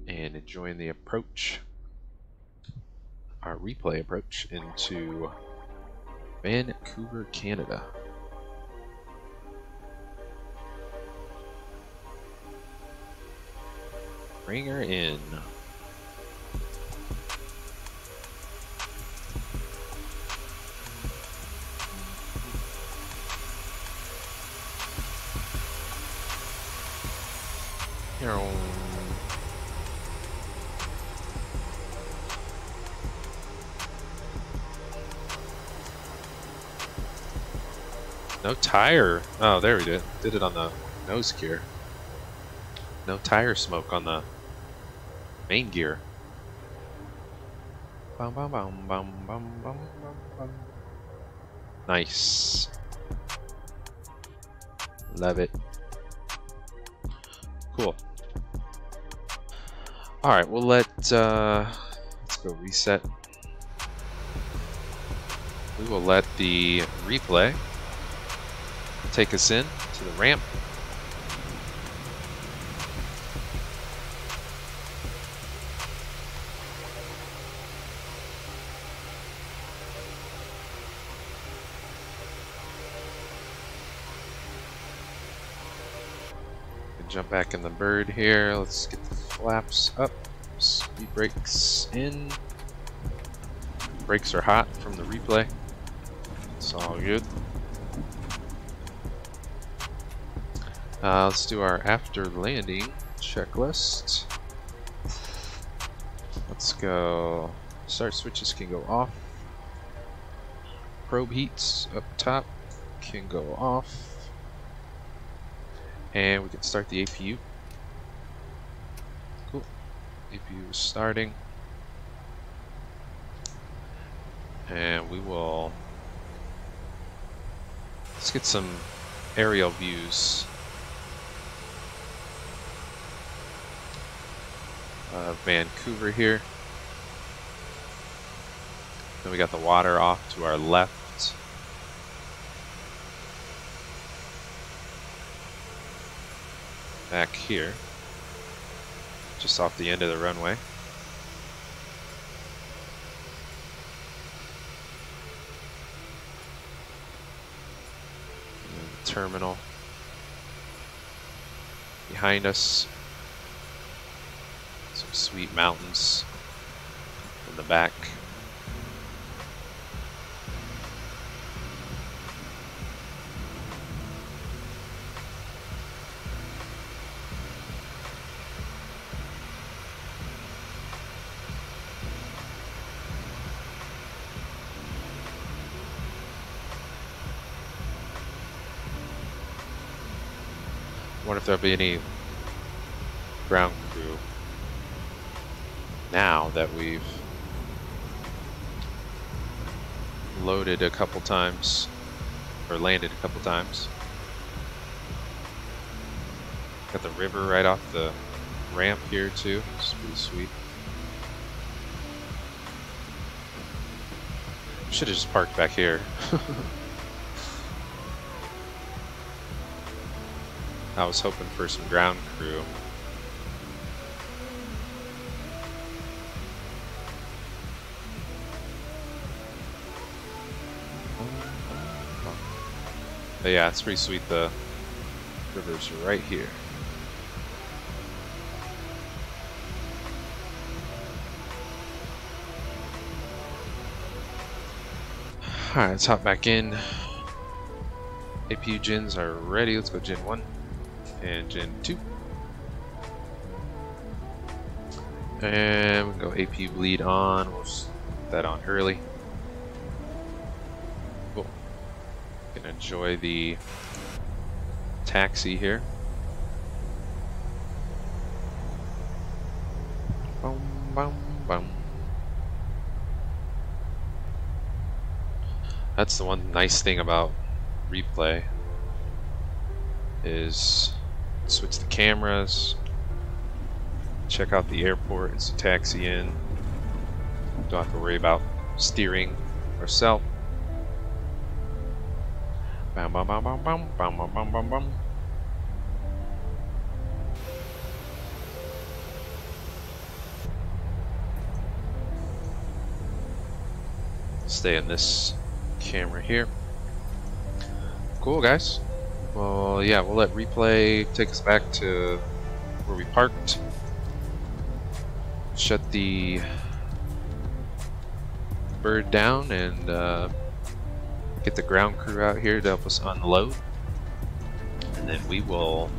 And enjoying the approach. Our replay approach into Vancouver, Canada. Bring her in. Here. No tire. Oh, there we did. Did it on the nose gear. No tire smoke on the main gear. Bum, bum, bum, bum, bum, bum, bum. Nice. Love it. Cool. All right, we'll let uh, let's go reset. We will let the replay take us in to the ramp. Jump back in the bird here. Let's get the flaps up. Speed brakes in. Brakes are hot from the replay. It's all good. Uh, let's do our after landing checklist. Let's go. Start switches can go off. Probe heats up top can go off. and we can start the A P U. Cool. A P U is starting. And we will, let's get some aerial views of Vancouver here. Then we got the water off to our left. Back here, just off the end of the runway. Terminal behind us, some sweet mountains in the back. There'll be any ground crew now that we've loaded a couple times or landed a couple times. Got the river right off the ramp here too. It's pretty sweet. Should have just parked back here. I was hoping for some ground crew. But yeah, it's pretty sweet. The river's right here. Alright, let's hop back in. A P U gens are ready. Let's go gen one. And gen two. And we can go A P U bleed on. We'll just put that on early. Cool. We can enjoy the taxi here. Boom, boom, boom. That's the one nice thing about replay is switch the cameras, check out the airport as you taxi in. Don't have to worry about steering ourselves. Bam, bam, bam, bam, bam, bam, bam, bam, bam, bam. Stay in this camera here. Cool, guys. Well, yeah, we'll let replay take us back to where we parked. Shut the bird down and uh, get the ground crew out here to help us unload. And then we will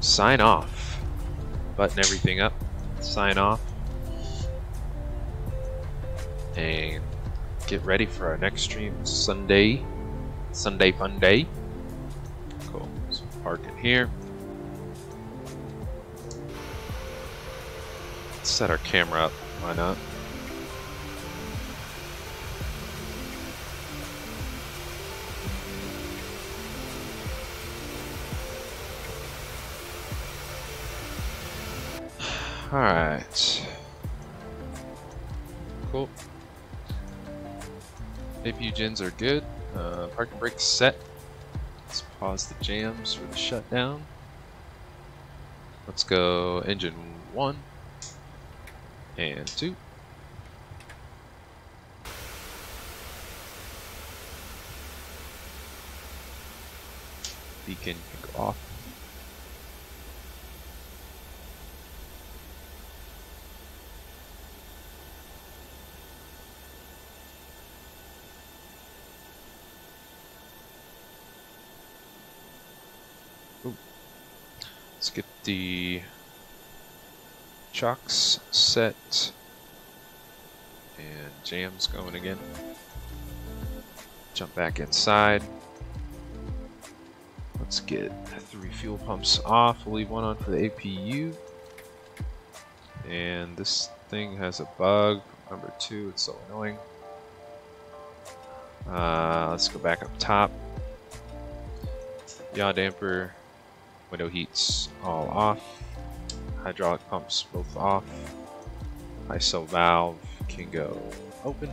sign off. Button everything up, sign off, and get ready for our next stream Sunday. Sunday fun day. Park in here. Let's set our camera up. Why not? All right. Cool. A P U gens are good. Uh, park and brake set. Let's pause the jams for the shutdown. Let's go engine one and two. Beacon can go off. Let's get the chocks set and jams going again. Jump back inside. Let's get three fuel pumps off. We'll leave one on for the A P U. And this thing has a bug, number two, it's so annoying. Uh, let's go back up top. Yaw damper, window heats all off. Hydraulic pumps both off. I S O valve can go open.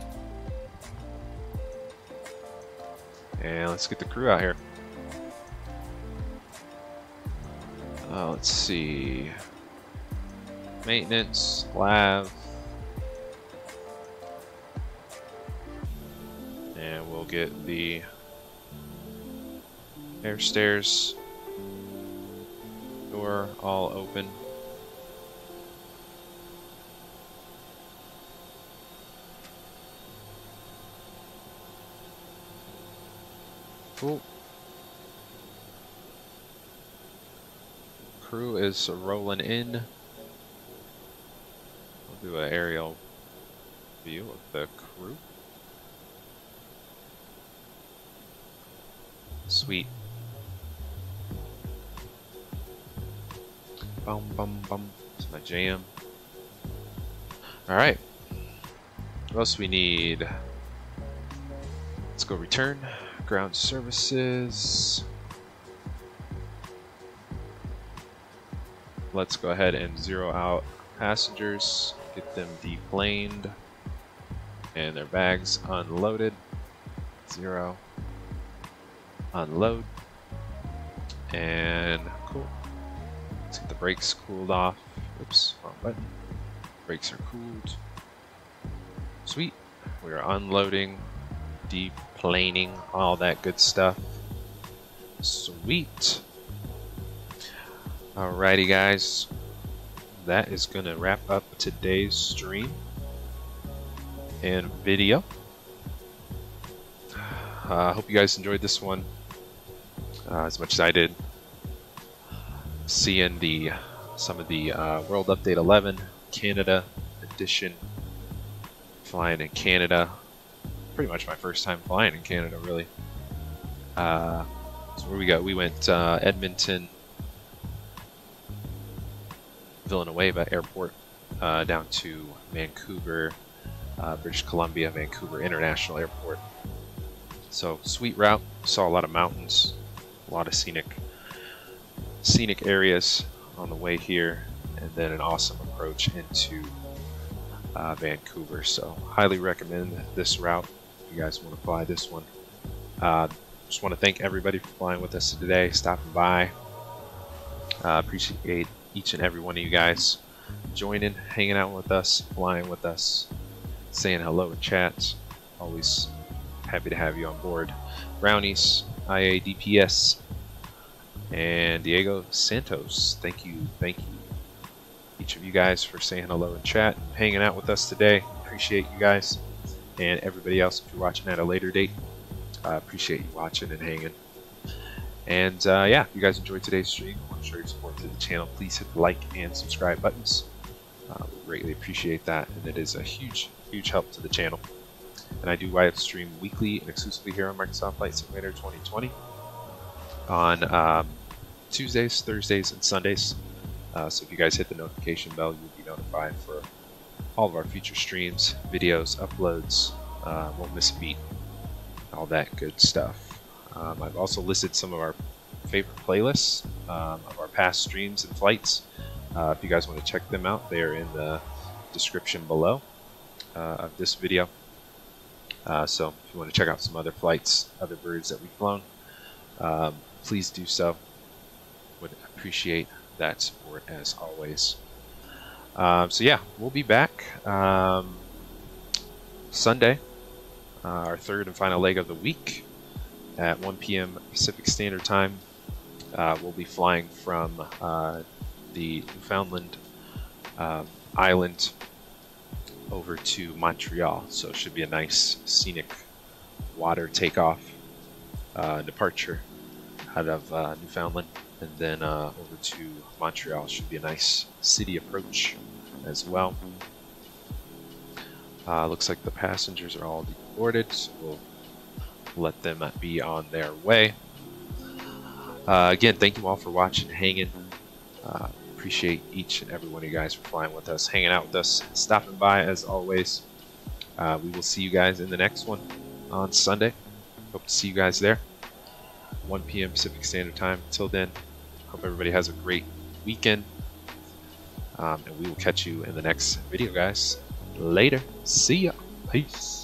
And let's get the crew out here. Uh, let's see. Maintenance, lav. And we'll get the air stairs. Door all open. Cool. Crew is rolling in. We'll do an aerial view of the crew. Sweet. Bum bum bum. It's my jam. Alright. What else we need? Let's go return. Ground services. Let's go ahead and zero out passengers, get them deplaned, and their bags unloaded. Zero. Unload. And cool. Let's get the brakes cooled off. Oops, wrong button. Brakes are cooled. Sweet. We are unloading, deplaning, all that good stuff. Sweet. Alrighty guys, that is gonna wrap up today's stream and video. I uh, hope you guys enjoyed this one uh, as much as I did, seeing the some of the uh, World Update eleven Canada edition, flying in Canada. Pretty much my first time flying in Canada, really. Uh, so where we go? We went uh, Edmonton, Villeneuve Airport, uh, down to Vancouver, uh, British Columbia, Vancouver International Airport. So sweet route. Saw a lot of mountains, a lot of scenic, scenic areas on the way here, and then an awesome approach into uh, Vancouver. So highly recommend this route. You guys want to fly this one. Uh, just want to thank everybody for flying with us today, stopping by. Uh, appreciate each and every one of you guys joining, hanging out with us, flying with us, saying hello in chat. Always happy to have you on board. Brownies, I A D P S, and Diego Santos. Thank you, thank you, each of you guys, for saying hello in chat, hanging out with us today. Appreciate you guys. And everybody else, if you're watching at a later date, I uh, appreciate you watching and hanging. And uh, yeah, if you guys enjoyed today's stream, I want to show your support to the channel. Please hit the like and subscribe buttons. Uh, we greatly appreciate that, and it is a huge, huge help to the channel. And I do live stream weekly and exclusively here on Microsoft Flight Simulator twenty twenty on um, Tuesdays, Thursdays, and Sundays. Uh, so if you guys hit the notification bell, you'll be notified for all of our future streams, videos, uploads, uh, won't miss a beat, all that good stuff. Um, I've also listed some of our favorite playlists um, of our past streams and flights. Uh, if you guys want to check them out, they are in the description below uh, of this video. Uh, so if you want to check out some other flights, other birds that we've flown, um, please do so. Would appreciate that support as always. Um, so yeah, we'll be back um, Sunday, uh, our third and final leg of the week at one P M Pacific Standard Time. Uh, we'll be flying from uh, the Newfoundland uh, island over to Montreal. So it should be a nice scenic water takeoff uh, departure out of uh, Newfoundland. And then uh, over to Montreal. Should be a nice city approach as well. Uh, looks like the passengers are all deboarded, so we'll let them be on their way. Uh, again, thank you all for watching, hanging. Uh, appreciate each and every one of you guys for flying with us, hanging out with us, stopping by as always. Uh, we will see you guys in the next one on Sunday. Hope to see you guys there. one P M Pacific Standard Time. Until then, hope everybody has a great weekend. Um, and we will catch you in the next video, guys. Later. See ya. Peace.